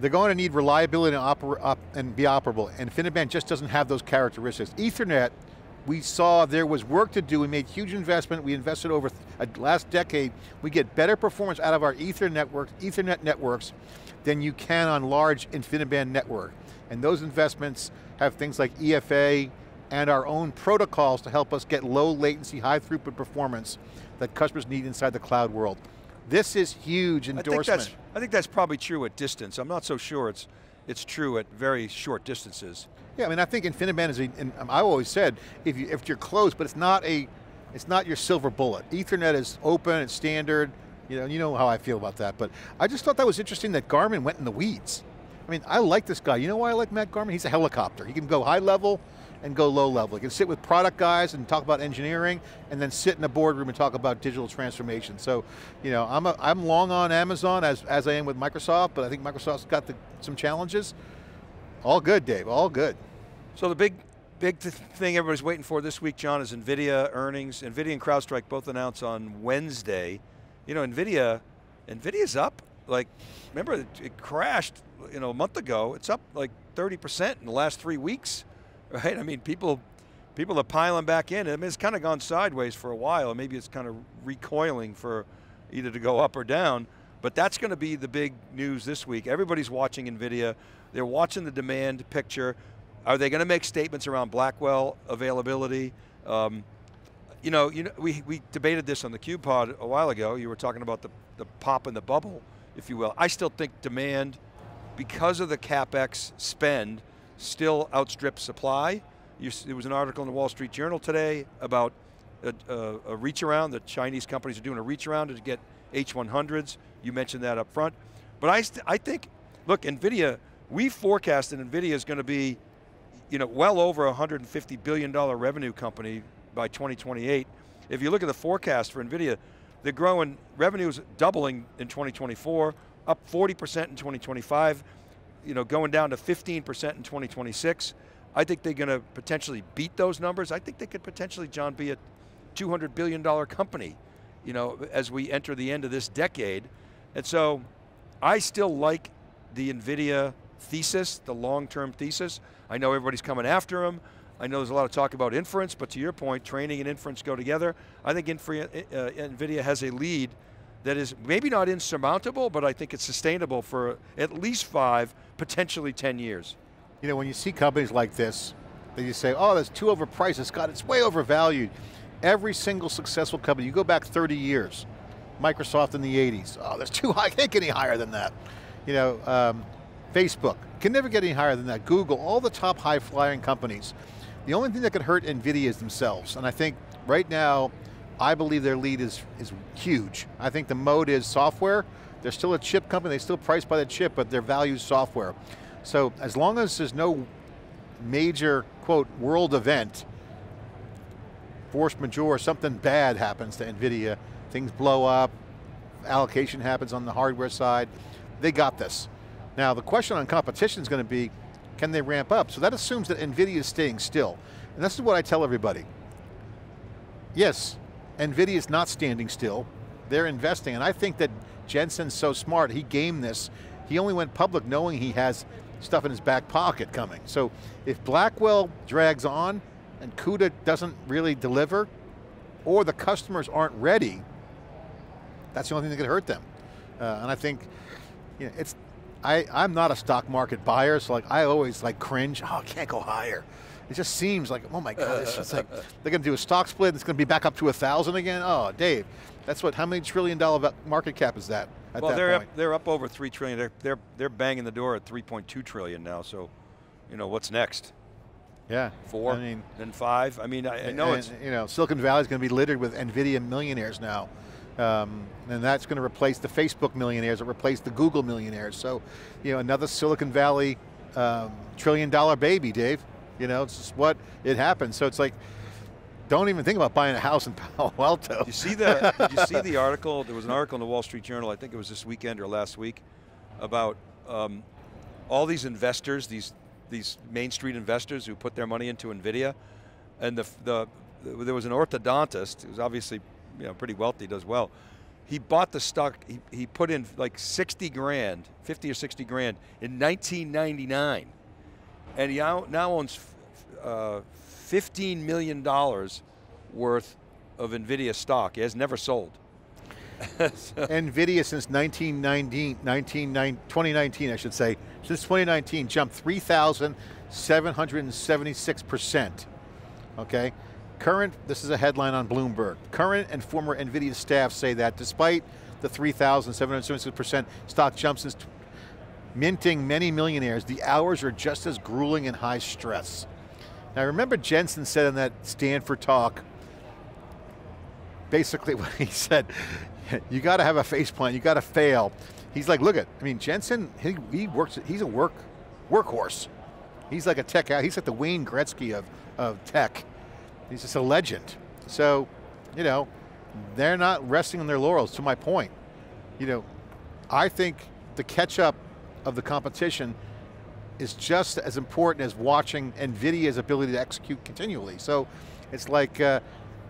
They're going to need reliability and, oper op and be operable, and InfiniBand just doesn't have those characteristics. Ethernet, we saw there was work to do, we made huge investment, we invested over a last decade, we get better performance out of our Ethernet networks, Ethernet networks than you can on large InfiniBand network. And those investments have things like E F A and our own protocols to help us get low latency, high throughput performance that customers need inside the cloud world. This is huge endorsement. I think that's, I think that's probably true at distance. I'm not so sure it's, it's true at very short distances. Yeah, I mean, I think InfiniBand is, a, and I always said, if, you, if you're close, but it's not, a, it's not your silver bullet. Ethernet is open, it's standard, you know, you know how I feel about that, but I just thought that was interesting that Garman went in the weeds. I mean, I like this guy. You know why I like Matt Garman? He's a helicopter. He can go high level, and go low level. You can sit with product guys and talk about engineering, and then sit in a boardroom and talk about digital transformation. So, you know, I'm, a, I'm long on Amazon as, as I am with Microsoft, but I think Microsoft's got the, some challenges. All good, Dave, all good. So the big, big th thing everybody's waiting for this week, John, is NVIDIA earnings. NVIDIA and CrowdStrike both announced on Wednesday. You know, NVIDIA, NVIDIA's up, like, remember it, it crashed, you know, a month ago. It's up like thirty percent in the last three weeks. Right, I mean, people, people are piling back in. I mean, it's kind of gone sideways for a while, and maybe it's kind of recoiling for either to go up or down, but that's going to be the big news this week. Everybody's watching NVIDIA. They're watching the demand picture. Are they going to make statements around Blackwell availability? Um, you know, you know we, we debated this on the Cube pod a while ago. You were talking about the, the pop and the bubble, if you will. I still think demand, because of the CapEx spend, still outstrips supply. You, there was an article in the Wall Street Journal today about a, a, a reach around, the Chinese companies are doing a reach around to get H one hundreds. You mentioned that up front. But I, st I think, look, NVIDIA, we forecast that NVIDIA is going to be, you know, well over one hundred fifty billion dollar revenue company by twenty twenty-eight. If you look at the forecast for NVIDIA, they're growing, revenue's doubling in twenty twenty-four, up forty percent in twenty twenty-five. You know, going down to fifteen percent in twenty twenty-six. I think they're going to potentially beat those numbers. I think they could potentially, John, be a two hundred billion dollar company, you know, as we enter the end of this decade. And so, I still like the NVIDIA thesis, the long-term thesis. I know everybody's coming after him. I know there's a lot of talk about inference, but to your point, training and inference go together. I think Infra, uh, NVIDIA has a lead that is maybe not insurmountable, but I think it's sustainable for at least five, potentially ten years. You know, when you see companies like this, that you say, oh, that's too overpriced, it's got, it's way overvalued. Every single successful company, you go back thirty years, Microsoft in the eighties, oh, that's too high, can't get any higher than that. You know, um, Facebook, can never get any higher than that. Google, all the top high-flying companies. The only thing that could hurt NVIDIA is themselves, and I think right now, I believe their lead is, is huge. I think the mode is software. They're still a chip company, they still price by the chip, but their value is software. So as long as there's no major, quote, world event, force majeure, something bad happens to NVIDIA, things blow up, allocation happens on the hardware side, they got this. Now the question on competition is going to be, can they ramp up? So that assumes that NVIDIA is staying still. And this is what I tell everybody. Yes, NVIDIA is not standing still, they're investing, and I think that Jensen's so smart, he gamed this. He only went public knowing he has stuff in his back pocket coming. So if Blackwell drags on and CUDA doesn't really deliver, or the customers aren't ready, that's the only thing that could hurt them. Uh, and I think, you know, it's, I, I'm not a stock market buyer, so like I always like cringe, oh, I can't go higher. It just seems like, oh my God, it's just like, they're going to do a stock split, and it's going to be back up to a thousand again? Oh, Dave, that's what, how many trillion dollar market cap is that? At well, that they're point? Up, they're up over three trillion. They're, they're, they're banging the door at three point two trillion now, so, you know, what's next? Yeah. Four, I mean, then five, I mean, I, I know and, it's. You know, Silicon Valley's going to be littered with NVIDIA millionaires now. Um, and that's going to replace the Facebook millionaires, it replaced the Google millionaires. So, you know, another Silicon Valley um, trillion dollar baby, Dave. You know, it's just what, it happens. So it's like, don't even think about buying a house in Palo Alto. You see the, did you see the article, there was an article in the Wall Street Journal, I think it was this weekend or last week, about um, all these investors, these these Main Street investors who put their money into NVIDIA, and the, the there was an orthodontist, who's obviously, you know, pretty wealthy, does well. He bought the stock, he, he put in like sixty grand, fifty or sixty grand in nineteen ninety-nine. And he now owns uh, fifteen million dollars worth of NVIDIA stock. He has never sold. So. NVIDIA since nineteen ninety, nineteen, twenty nineteen, I should say, since twenty nineteen jumped three thousand seven hundred seventy-six percent, okay? Current, this is a headline on Bloomberg, current and former NVIDIA staff say that despite the three thousand seven hundred seventy-six percent stock jump since minting many millionaires, the hours are just as grueling and high stress. Now remember Jensen said in that Stanford talk, basically what he said, you got to have a face plan, you got to fail. He's like, look at, I mean Jensen, he, he works, he's a work, workhorse. He's like a tech, he's like the Wayne Gretzky of, of tech. He's just a legend. So, you know, they're not resting on their laurels, to my point. You know, I think the catch up of the competition is just as important as watching NVIDIA's ability to execute continually. So it's like, uh,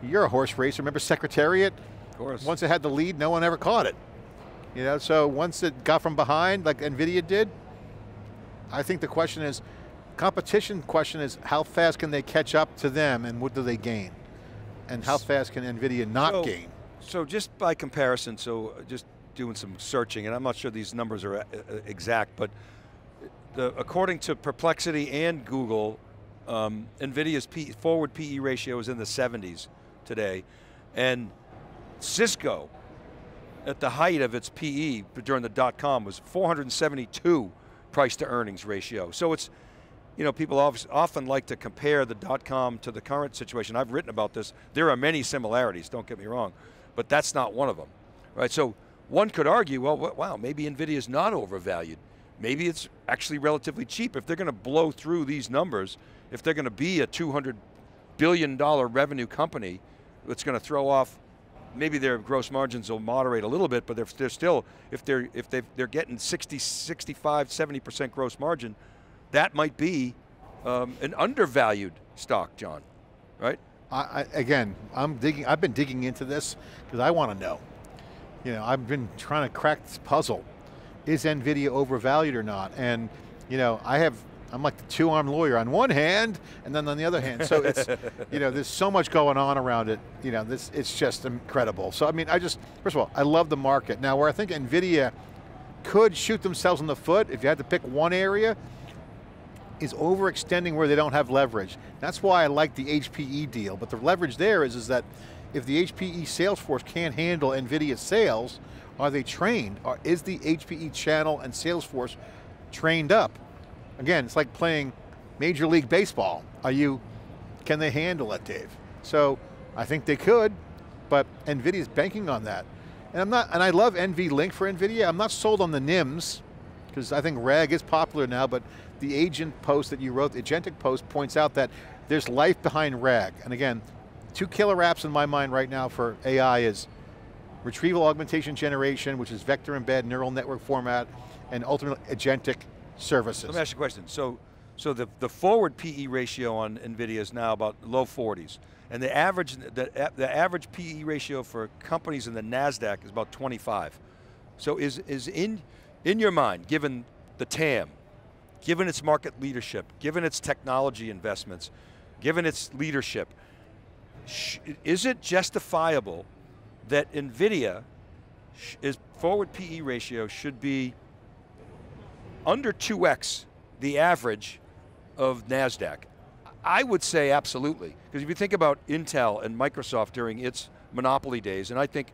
you're a horse racer, remember Secretariat? Of course. Once it had the lead, no one ever caught it. You know, so once it got from behind, like NVIDIA did, I think the question is, competition question is, how fast can they catch up to them and what do they gain? And how fast can NVIDIA not so, gain? So just by comparison, so just doing some searching, and I'm not sure these numbers are exact, but the, according to Perplexity and Google, um, NVIDIA's P, forward P E ratio is in the seventies today, and Cisco, at the height of its P E during the dot-com, was four hundred seventy-two price to earnings ratio. So it's, you know, people often like to compare the dot-com to the current situation. I've written about this. There are many similarities, don't get me wrong, but that's not one of them, right? So one could argue, well, wow, maybe NVIDIA's not overvalued. Maybe it's actually relatively cheap. If they're going to blow through these numbers, if they're going to be a two hundred billion dollar revenue company that's going to throw off, maybe their gross margins will moderate a little bit, but if they're still, if they're, if they're getting sixty, sixty-five, seventy percent gross margin, that might be um, an undervalued stock, John, right? I, I, again, I'm digging, I've been digging into this because I want to know. You know, I've been trying to crack this puzzle. Is NVIDIA overvalued or not? And, you know, I have, I'm like the two-armed lawyer on one hand, and then on the other hand. So it's, you know, there's so much going on around it. You know, this, it's just incredible. So I mean, I just, first of all, I love the market. Now where I think NVIDIA could shoot themselves in the foot, if you had to pick one area, is overextending where they don't have leverage. That's why I like the H P E deal, but the leverage there is, is that if the H P E sales force can't handle NVIDIA sales, are they trained? Or is the H P E channel and sales force trained up? Again, it's like playing Major League Baseball. Are you, can they handle it, Dave? So I think they could, but NVIDIA's banking on that. And I'm not, and I love NVLink for NVIDIA. I'm not sold on the N I Ms, because I think RAG is popular now, but the agent post that you wrote, the agentic post, points out that there's life behind RAG. And again, two killer apps in my mind right now for A I is retrieval augmentation generation, which is vector embed neural network format, and ultimately agentic services. Let me ask you a question. So, so the, the forward P E ratio on NVIDIA is now about low forties, and the average, the, the average P E ratio for companies in the NASDAQ is about twenty-five. So is, is in, in your mind, given the T A M, given its market leadership, given its technology investments, given its leadership, sh is it justifiable that NVIDIA's sh forward P E ratio should be under two X the average of NASDAQ? I would say absolutely, because if you think about Intel and Microsoft during its monopoly days, and I think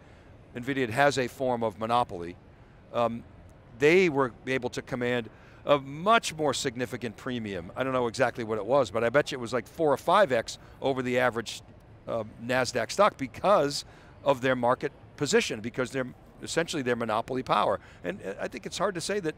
NVIDIA has a form of monopoly, um, they were able to command a much more significant premium. I don't know exactly what it was, but I bet you it was like four or five X over the average uh, NASDAQ stock because of their market position, because they're essentially their monopoly power. And I think it's hard to say that,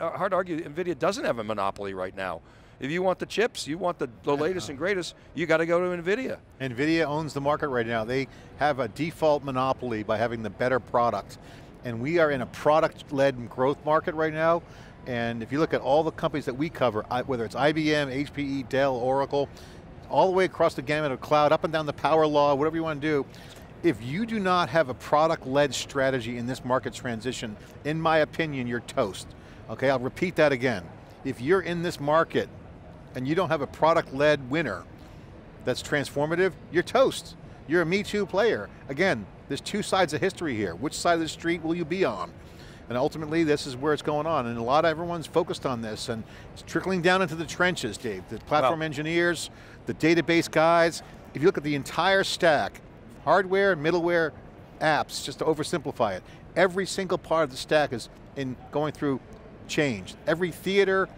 uh, hard to argue NVIDIA doesn't have a monopoly right now. If you want the chips, you want the, the latest and greatest, you got to go to NVIDIA. NVIDIA owns the market right now. They have a default monopoly by having the better product. And we are in a product-led growth market right now. And if you look at all the companies that we cover, whether it's I B M, H P E, Dell, Oracle, all the way across the gamut of cloud, up and down the power law, whatever you want to do, if you do not have a product-led strategy in this market transition, in my opinion, you're toast. Okay, I'll repeat that again. If you're in this market and you don't have a product-led winner that's transformative, you're toast. You're a Me Too player. Again, there's two sides of history here. Which side of the street will you be on? And ultimately, this is where it's going on, and a lot of everyone's focused on this, and it's trickling down into the trenches, Dave. The platform wow. engineers, the database guys. If you look at the entire stack, hardware, middleware, apps, just to oversimplify it, every single part of the stack is in going through change. Every theater,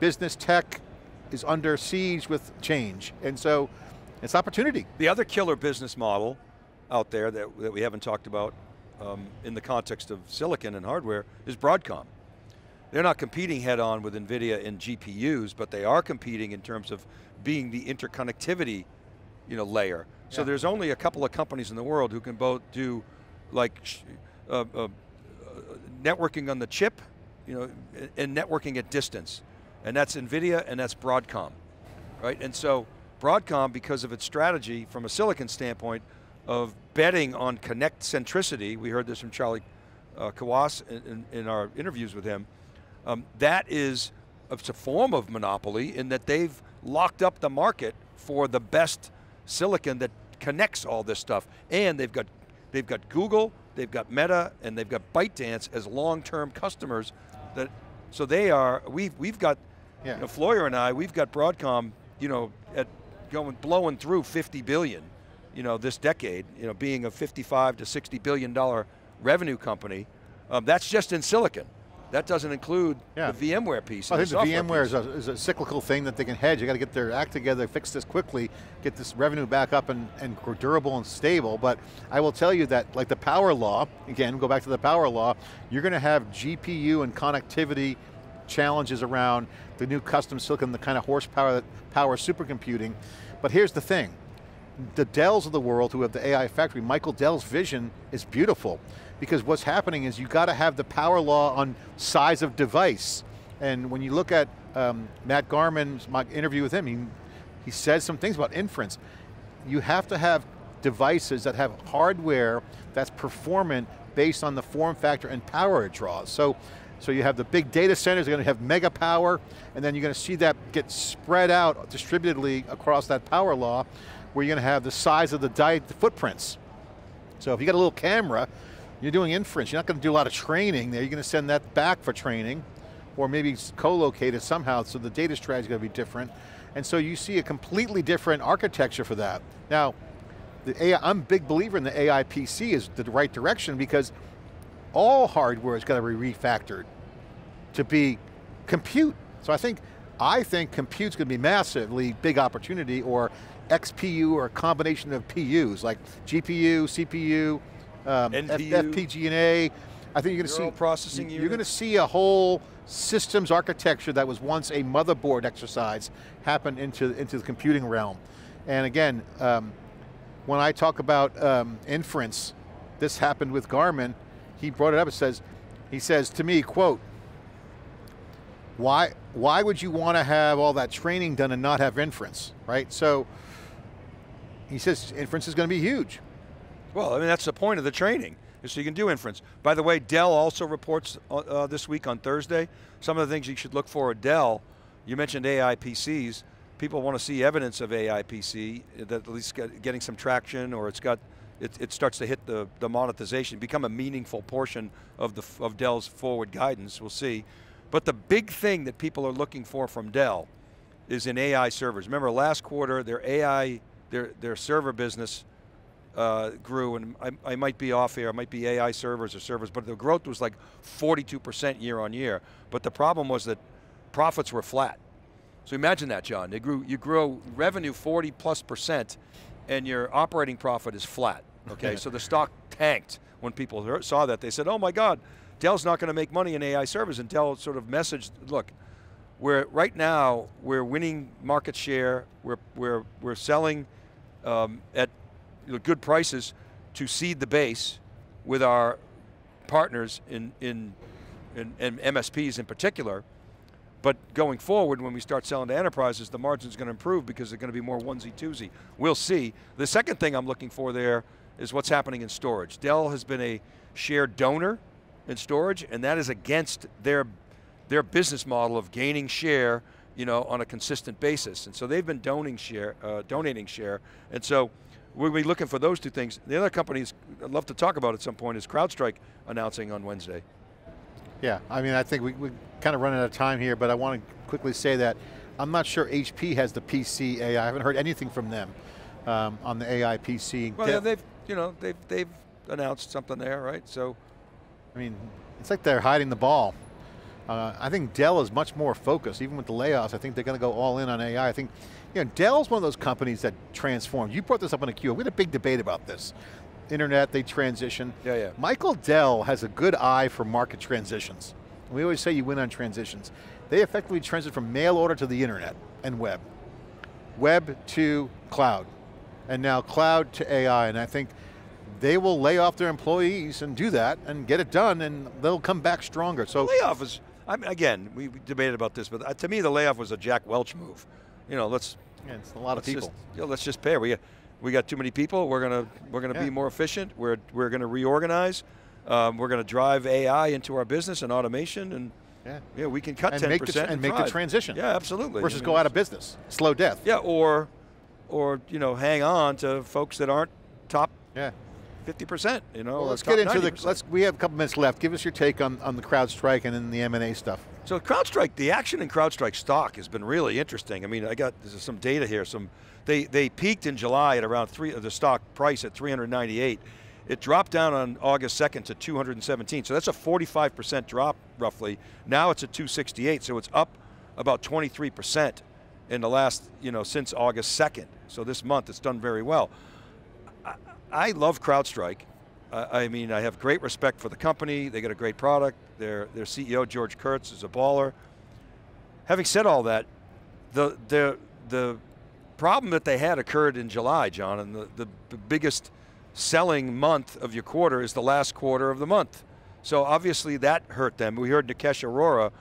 business, tech is under siege with change, and so it's opportunity. The other killer business model out there that, that we haven't talked about Um, in the context of silicon and hardware, is Broadcom. They're not competing head-on with NVIDIA in G P Us, but they are competing in terms of being the interconnectivity you know, layer. Yeah. So there's only a couple of companies in the world who can both do like uh, uh, networking on the chip, you know, and networking at distance. And that's NVIDIA and that's Broadcom, right? And so Broadcom, because of its strategy from a silicon standpoint, of betting on connect centricity, we heard this from Charlie uh, Kwas in, in, in our interviews with him, um, that is it's a form of monopoly in that they've locked up the market for the best silicon that connects all this stuff. And they've got, they've got Google, they've got Meta, and they've got ByteDance as long-term customers. That, so they are, we've, we've got, yeah. you know, Floyer and I, we've got Broadcom, you know, at going, blowing through fifty billion. You know, this decade, you know, being a fifty-five to sixty billion dollar revenue company, um, that's just in silicon. That doesn't include yeah. the VMware piece. I think the, the VMware is a, is a cyclical thing that they can hedge. You got to get their act together, fix this quickly, get this revenue back up and, and durable and stable. But I will tell you that, like the power law, again, go back to the power law, you're going to have G P U and connectivity challenges around the new custom silicon, the kind of horsepower that powers supercomputing. But here's the thing. The Dells of the world who have the A I factory, Michael Dell's vision is beautiful because what's happening is you got to have the power law on size of device. And when you look at um, Matt Garman's my interview with him, he, he says some things about inference. You have to have devices that have hardware that's performant based on the form factor and power it draws. So So you have the big data centers, they're going to have mega power, and then you're going to see that get spread out distributedly across that power law, where you're going to have the size of the die the footprints. So if you got a little camera, you're doing inference, you're not going to do a lot of training there, you're going to send that back for training, or maybe co-locate it somehow, so the data strategy is going to be different. And so you see a completely different architecture for that. Now, the A I, I'm a big believer in the A I P C is the right direction, because all hardware has got to be refactored to be compute. So I think, I think compute's going to be massively big opportunity, or X P U, or a combination of P Us, like G P U, C P U, um, F P G A. I think you're going to see processing you're going to see a whole systems architecture that was once a motherboard exercise happen into into the computing realm. And again, um, when I talk about um, inference, this happened with Garmin. He brought it up. It says, he says to me, quote, "Why why would you want to have all that training done and not have inference, right?" So he says inference is going to be huge. Well, I mean that's the point of the training. So you can do inference. By the way, Dell also reports uh, this week on Thursday. Some of the things you should look for at Dell, you mentioned A I P Cs. People want to see evidence of A I P C, that at least getting some traction, or it's got, it, it starts to hit the, the monetization, become a meaningful portion of, the, of Dell's forward guidance, we'll see. But the big thing that people are looking for from Dell is in A I servers. Remember last quarter, their A I, their, their server business Uh, grew, and I, I might be off here, it might be A I servers or servers, but the growth was like forty-two percent year on year. But the problem was that profits were flat. So imagine that, John. They grew, you grow revenue forty plus percent and your operating profit is flat, okay? So the stock tanked when people saw that. They said, oh my God, Dell's not going to make money in A I servers, and Dell sort of messaged, look, we're, right now, we're winning market share, we're, we're, we're selling um, at good prices to seed the base with our partners in, in, in, in M S Ps in particular, but going forward when we start selling to enterprises, the margin's going to improve because they're going to be more onesie-twosie. We'll see. The second thing I'm looking for there is what's happening in storage. Dell has been a share donor in storage, and that is against their, their business model of gaining share, you know, on a consistent basis. And so they've been donating share, uh, donating share, and so we'll be looking for those two things. The other companies I'd love to talk about at some point is CrowdStrike announcing on Wednesday. Yeah, I mean, I think we, we're kind of running out of time here, but I want to quickly say that I'm not sure H P has the P C A I. I haven't heard anything from them um, on the A I P C. Well, yeah, they've, you know, they've, they've announced something there, right? So, I mean, it's like they're hiding the ball. Uh, I think Dell is much more focused, even with the layoffs. I think they're going to go all in on A I. I think, you know, Dell's one of those companies that transformed. You brought this up on theCUBE. We had a big debate about this. Internet, they transition. Yeah, yeah. Michael Dell has a good eye for market transitions. We always say you win on transitions. They effectively transitioned from mail order to the internet and web. Web to cloud. And now cloud to A I, and I think they will lay off their employees and do that and get it done, and they'll come back stronger. So layoff is, I mean, again, we debated about this, but to me the layoff was a Jack Welch move. You know, let's. Yeah, it's a lot of people. Just, you know, let's just pay. We got, we got too many people. We're gonna we're gonna yeah. be more efficient. We're we're gonna reorganize. Um, we're gonna drive A I into our business and automation, and yeah, yeah we can cut ten percent and, make the, and make the transition. Yeah, absolutely. Versus I mean, go out of business, slow death. Yeah, or or you know, hang on to folks that aren't top. Yeah. fifty percent, you know. Well, let's get into ninety percent. the, let's, we have a couple minutes left. Give us your take on, on the CrowdStrike and then the M and A stuff. So CrowdStrike, the action in CrowdStrike stock has been really interesting. I mean, I got there's some data here. Some They, they peaked in July at around three, the stock price at three hundred ninety-eight. It dropped down on August second to two hundred seventeen. So that's a forty-five percent drop roughly. Now it's at two sixty-eight, so it's up about twenty-three percent in the last, you know, since August second. So this month it's done very well. I love CrowdStrike. Uh, I mean, I have great respect for the company. They got a great product. Their, their C E O, George Kurtz, is a baller. Having said all that, the, the, the problem that they had occurred in July, John, and the, the, the biggest selling month of your quarter is the last quarter of the month. So obviously that hurt them. We heard Nikesh Arora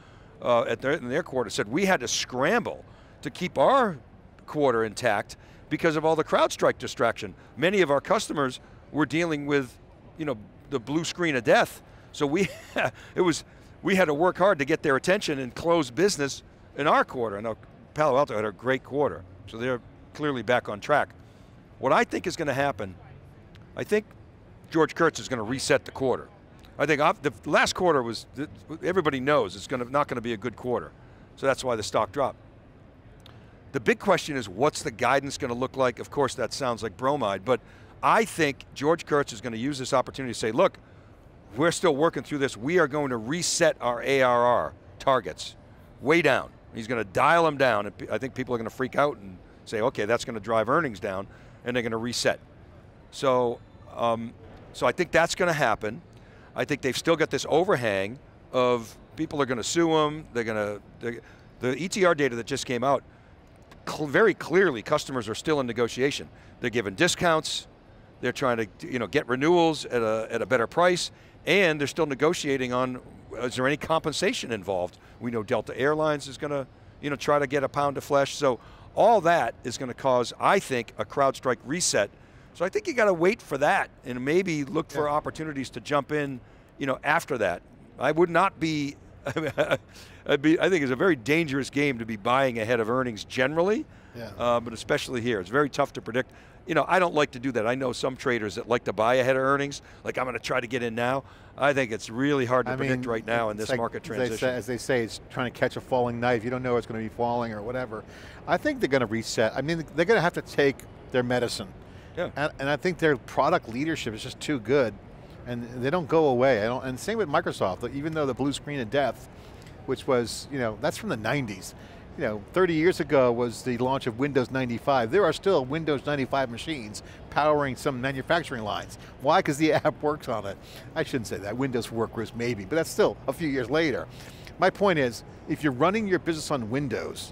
uh, at their, in their quarter said, we had to scramble to keep our quarter intact because of all the CrowdStrike distraction. Many of our customers were dealing with, you know, the blue screen of death. So we, it was, we had to work hard to get their attention and close business in our quarter. I know Palo Alto had a great quarter, so they're clearly back on track. What I think is going to happen, I think George Kurtz is going to reset the quarter. I think the last quarter was, everybody knows it's going to, not going to be a good quarter. So that's why the stock dropped. The big question is, what's the guidance going to look like? Of course, that sounds like bromide, but I think George Kurtz is going to use this opportunity to say, look, we're still working through this. We are going to reset our A R R targets way down. He's going to dial them down. And I think people are going to freak out and say, okay, that's going to drive earnings down, and they're going to reset. So, um, so I think that's going to happen. I think they've still got this overhang of people are going to sue them. They're going to, the E T R data that just came out, cl- very clearly customers are still in negotiation. They're giving discounts. They're trying to, you know, get renewals at a, at a better price, and they're still negotiating on, is there any compensation involved? We know Delta Airlines is going to, you know, try to get a pound of flesh, so all that is going to cause, I think, a CrowdStrike reset. So I think you got to wait for that and maybe look yeah. for opportunities to jump in, you know, after that. I would not be, I'd be, I think it's a very dangerous game to be buying ahead of earnings generally, yeah. uh, but especially here. It's very tough to predict. You know, I don't like to do that. I know some traders that like to buy ahead of earnings, like I'm going to try to get in now. I think it's really hard to I predict mean, right now in this like, market transition. As they, say, as they say, it's trying to catch a falling knife. You don't know it's going to be falling or whatever. I think they're going to reset. I mean, they're going to have to take their medicine. Yeah. And, and I think their product leadership is just too good, and they don't go away. I don't, and same with Microsoft, even though the blue screen of death, which was, you know, that's from the nineties. You know, thirty years ago was the launch of Windows ninety-five. There are still Windows ninety-five machines powering some manufacturing lines. Why? Because the app works on it. I shouldn't say that, Windows workers maybe, but that's still a few years later. My point is, if you're running your business on Windows,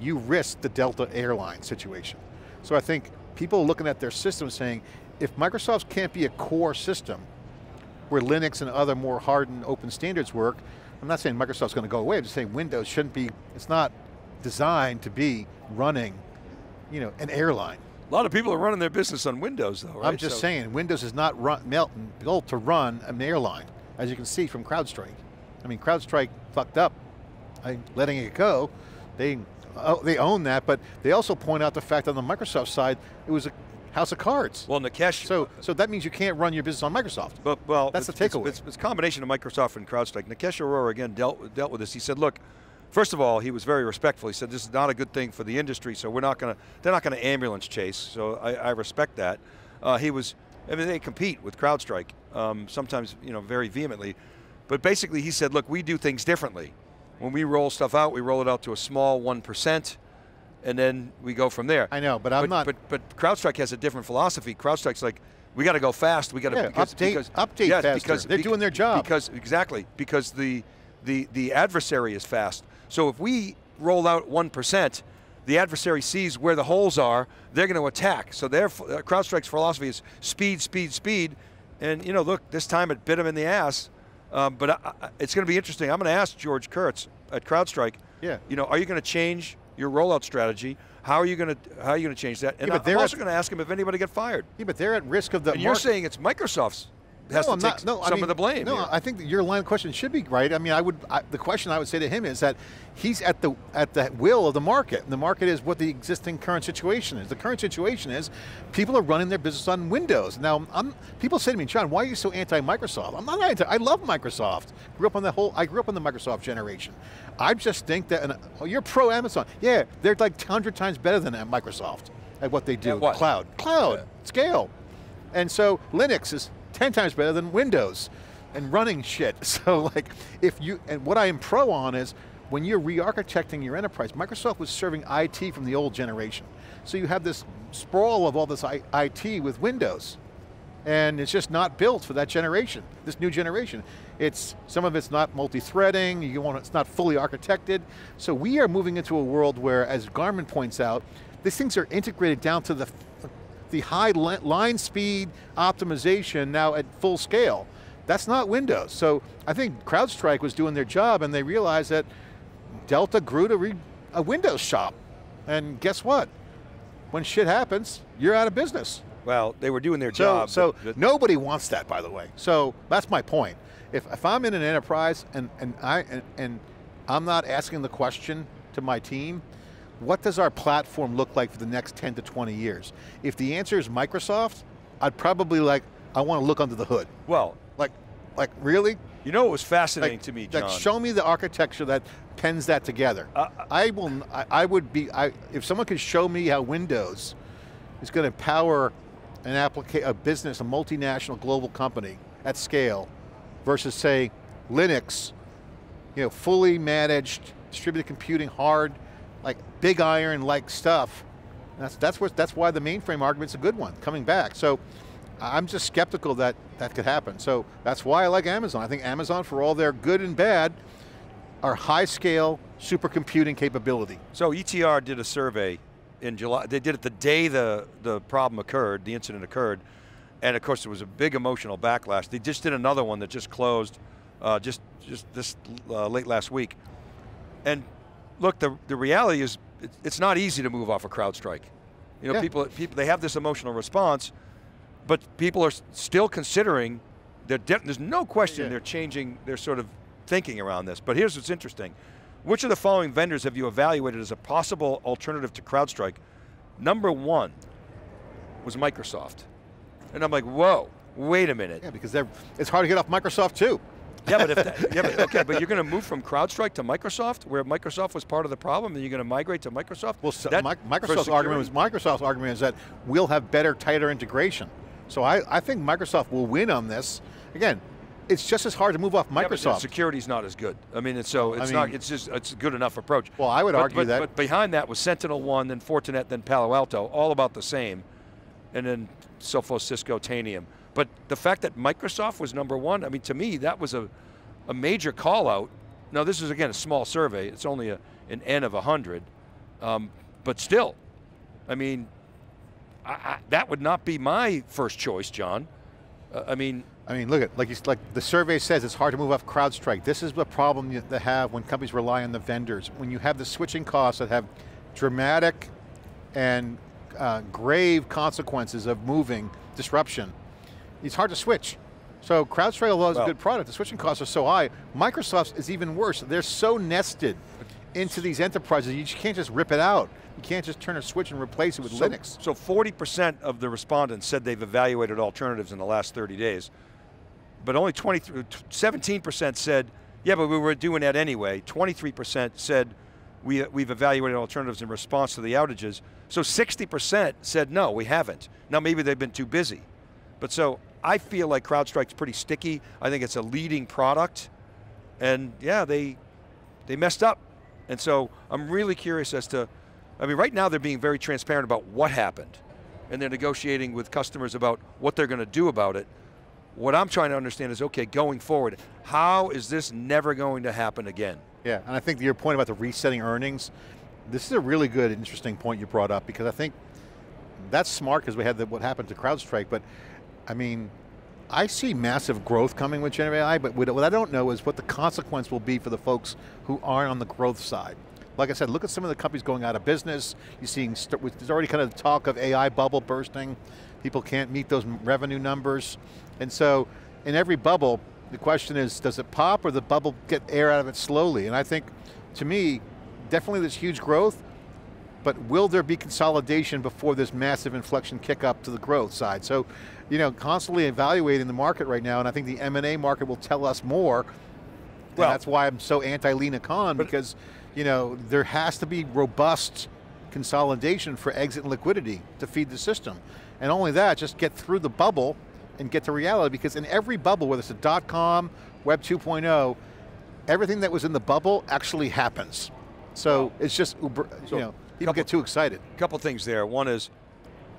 you risk the Delta Airlines situation. So I think people are looking at their system saying, if Microsoft can't be a core system where Linux and other more hardened open standards work, I'm not saying Microsoft's going to go away, I'm just saying Windows shouldn't be, it's not designed to be running, you know, an airline. A lot of people are running their business on Windows though, right? I'm just so. saying, Windows is not run, built to run an airline, as you can see from CrowdStrike. I mean, CrowdStrike fucked up letting it go. They, oh, they own that, but they also point out the fact on the Microsoft side, it was a house of cards. Well, Nikesh. So, so that means you can't run your business on Microsoft. But, well, that's the takeaway. It's, it's a combination of Microsoft and CrowdStrike. Nikesh Arora, again, dealt, dealt with this. He said, look, first of all, he was very respectful. He said, this is not a good thing for the industry, so we're not going to, they're not going to ambulance chase, so I, I respect that. Uh, he was, I mean, they compete with CrowdStrike, um, sometimes, you know, very vehemently. But basically, he said, look, we do things differently. When we roll stuff out, we roll it out to a small one percent, and then we go from there. I know, but I'm but, not. But, but CrowdStrike has a different philosophy. CrowdStrike's like, we got to go fast, we got to- yeah, because, update, because, update yes, faster. Because, They're because, doing their job. Because, exactly, because the, the, the adversary is fast. So if we roll out one percent, the adversary sees where the holes are, they're going to attack. So their, CrowdStrike's philosophy is speed, speed, speed, and you know, look, this time it bit them in the ass. Um, but I, I, it's going to be interesting. I'm going to ask George Kurtz at CrowdStrike. Yeah. You know, are you going to change your rollout strategy? How are you going to How are you going to change that? And yeah, I'm also going to ask him if anybody got fired. Yeah, but they're at risk of the. And you're saying it's Microsoft's has no, to I'm take not, no, some I mean, of the blame. No, here. I think that your line of question should be right. I mean, I would I, the question I would say to him is that he's at the at the will of the market. And the market is what the existing current situation is. The current situation is people are running their business on Windows. Now, I'm, people say to me, John, why are you so anti-Microsoft? I'm not anti. I love Microsoft. Grew up on the whole. I grew up on the Microsoft generation. I just think that and, oh, you're pro Amazon. Yeah, they're like one hundred times better than Microsoft at what they do. At what? Cloud, cloud yeah. scale, and so Linux is ten times better than Windows and running shit. So like, if you, and what I am pro on is when you're re-architecting your enterprise, Microsoft was serving I T from the old generation. So you have this sprawl of all this I T with Windows, and it's just not built for that generation, this new generation. It's, some of it's not multi-threading, you want, it's not fully architected. So we are moving into a world where, as Garman points out, these things are integrated down to the the high line speed optimization now at full scale. That's not Windows. So I think CrowdStrike was doing their job and they realized that Delta grew to re a Windows shop. And guess what? When shit happens, you're out of business. Well, they were doing their so, job. So but, but nobody wants that, by the way. So that's my point. If, if I'm in an enterprise and, and, I, and, and I'm not asking the question to my team, what does our platform look like for the next ten to twenty years? If the answer is Microsoft, I'd probably like, I want to look under the hood. Well. Like, like really? You know what was fascinating like, to me, John? Like show me the architecture that pens that together. Uh, I will, I, I would be, I, if someone could show me how Windows is going to power an applica- a business, a multinational global company at scale, versus say, Linux, you know, fully managed, distributed computing, hard, like big iron-like stuff. And that's, that's, where, that's why the mainframe argument's a good one, coming back. So I'm just skeptical that that could happen. So that's why I like Amazon. I think Amazon, for all their good and bad, are high-scale supercomputing capability. So E T R did a survey in July. They did it the day the, the problem occurred, the incident occurred, and of course there was a big emotional backlash. They just did another one that just closed uh, just, just this uh, late last week. And look, the, the reality is it, it's not easy to move off of CrowdStrike. You know, yeah. people, people, they have this emotional response, but people are still considering, their there's no question yeah. they're changing their sort of thinking around this. But here's what's interesting. Which of the following vendors have you evaluated as a possible alternative to CrowdStrike? Number one was Microsoft. And I'm like, whoa, wait a minute. Yeah, because it's hard to get off Microsoft too. Yeah, but, if that, yeah, but, okay, but you're going to move from CrowdStrike to Microsoft, where Microsoft was part of the problem, and you're going to migrate to Microsoft? Well, so that, Microsoft's, argument was, Microsoft's argument is that we'll have better, tighter integration. So I, I think Microsoft will win on this. Again, it's just as hard to move off Microsoft. Yeah, security's not as good. I mean, it's, so it's I mean, not. It's just it's a good enough approach. Well, I would but, argue but, that. But behind that was Sentinel one, then Fortinet, then Palo Alto, all about the same, and then Sophos, Cisco, Tanium. But the fact that Microsoft was number one, I mean, to me, that was a, a major call out. Now, this is again a small survey. It's only a, an N of a hundred, um, but still, I mean, I, I, that would not be my first choice, John. Uh, I mean. I mean, look at, like, you, like the survey says, it's hard to move off CrowdStrike. This is the problem you, they have when companies rely on the vendors. When you have the switching costs that have dramatic and uh, grave consequences of moving, disruption, it's hard to switch. So CrowdStrike alone is well, a good product. The switching costs are so high. Microsoft's is even worse. They're so nested into these enterprises, you can't just rip it out. You can't just turn a switch and replace it with so, Linux. So forty percent of the respondents said they've evaluated alternatives in the last thirty days. But only seventeen percent said, yeah, but we were doing that anyway. twenty-three percent said, we, we've evaluated alternatives in response to the outages. So sixty percent said, no, we haven't. Now maybe they've been too busy. But so, I feel like CrowdStrike's pretty sticky. I think it's a leading product. And yeah, they, they messed up. And so, I'm really curious as to, I mean, right now they're being very transparent about what happened. And they're negotiating with customers about what they're going to do about it. What I'm trying to understand is, okay, going forward, how is this never going to happen again? Yeah, and I think your point about the resetting earnings, this is a really good, interesting point you brought up, because I think that's smart, because we had the, what happened to CrowdStrike, but I mean, I see massive growth coming with generative A I, but what I don't know is what the consequence will be for the folks who aren't on the growth side. Like I said, look at some of the companies going out of business. You're seeing, there's already kind of talk of A I bubble bursting. People can't meet those revenue numbers. And so, in every bubble, the question is, does it pop or the bubble get air out of it slowly? And I think, to me, definitely there's huge growth, but will there be consolidation before this massive inflection kick up to the growth side? So, you know, constantly evaluating the market right now, and I think the M and A market will tell us more, well, and that's why I'm so anti-Lena Khan, because, you know, there has to be robust consolidation for exit and liquidity to feed the system. And only that, just get through the bubble and get to reality, because in every bubble, whether it's a dot-com, web two point oh, everything that was in the bubble actually happens. So wow. it's just, uber, so you know, people couple, get too excited. A couple things there. One is,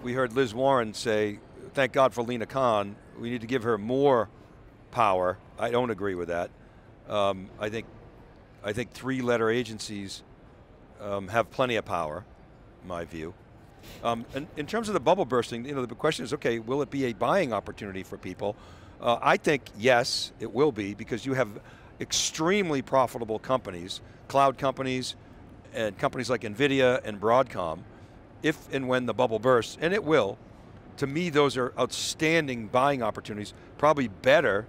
we heard Liz Warren say, thank God for Lena Khan, we need to give her more power. I don't agree with that. Um, I think, I think three-letter agencies um, have plenty of power, in my view. Um, and in terms of the bubble bursting, you know, the question is, okay, will it be a buying opportunity for people? Uh, I think, yes, it will be, because you have extremely profitable companies, cloud companies, and companies like NVIDIA and Broadcom, if and when the bubble bursts, and it will, to me, those are outstanding buying opportunities, probably better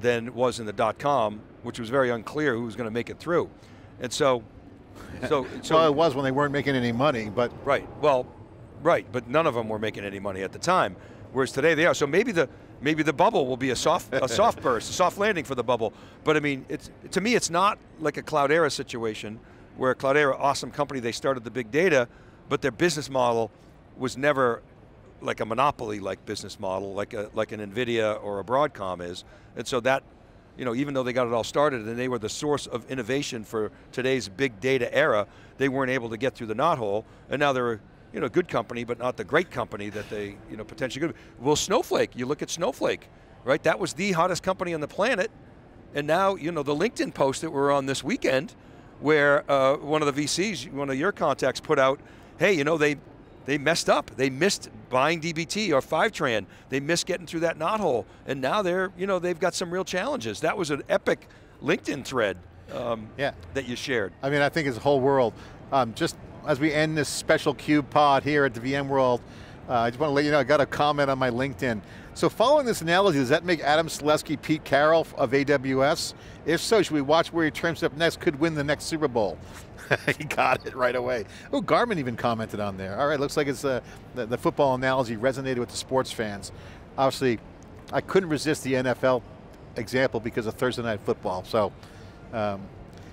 than it was in the dot-com, which was very unclear who was going to make it through. And so, so, so well, it was when they weren't making any money, but. Right, well, right, but none of them were making any money at the time, whereas today they are. So maybe the, maybe the bubble will be a soft, a soft burst, a soft landing for the bubble. But I mean, it's, to me, it's not like a Cloudera situation, where Cloudera, awesome company, they started the big data, but their business model was never like a monopoly-like business model, like a, like an NVIDIA or a Broadcom is. And so that, you know, even though they got it all started and they were the source of innovation for today's big data era, they weren't able to get through the knothole, and now they're, you know, a good company, but not the great company that they, you know, potentially could be. Well, Snowflake, you look at Snowflake, right? That was the hottest company on the planet, and now, you know, the LinkedIn post that we're on this weekend, where uh, one of the V Cs, one of your contacts put out, hey, you know, they, they messed up. They missed buying D B T or Fivetran. They missed getting through that knothole. And now they're, you know, they've got some real challenges. That was an epic LinkedIn thread um, yeah. that you shared. I mean, I think it's the whole world. Um, just as we end this special CUBE pod here at the VMworld, uh, I just want to let you know, I got a comment on my LinkedIn. So following this analogy, does that make Adam Selipsky Pete Carroll of A W S? If so, should we watch where he trims up next? Could win the next Super Bowl. He got it right away. Oh, Garman even commented on there. All right, looks like it's uh, the, the football analogy resonated with the sports fans. Obviously, I couldn't resist the N F L example because of Thursday Night Football. So, um,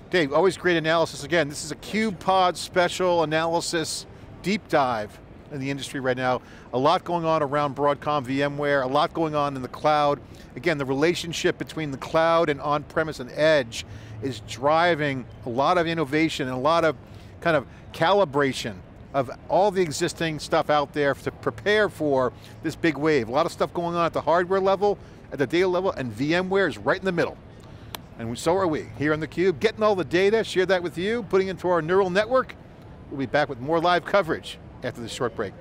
Dave, always great analysis. Again, this is a CUBE pod special analysis deep dive in the industry right now. A lot going on around Broadcom, VMware, a lot going on in the cloud. Again, the relationship between the cloud and on-premise and edge is driving a lot of innovation and a lot of kind of calibration of all the existing stuff out there to prepare for this big wave. A lot of stuff going on at the hardware level, at the data level, and VMware is right in the middle. And so are we, here on theCUBE, getting all the data, share that with you, putting it into our neural network. We'll be back with more live coverage after this short break.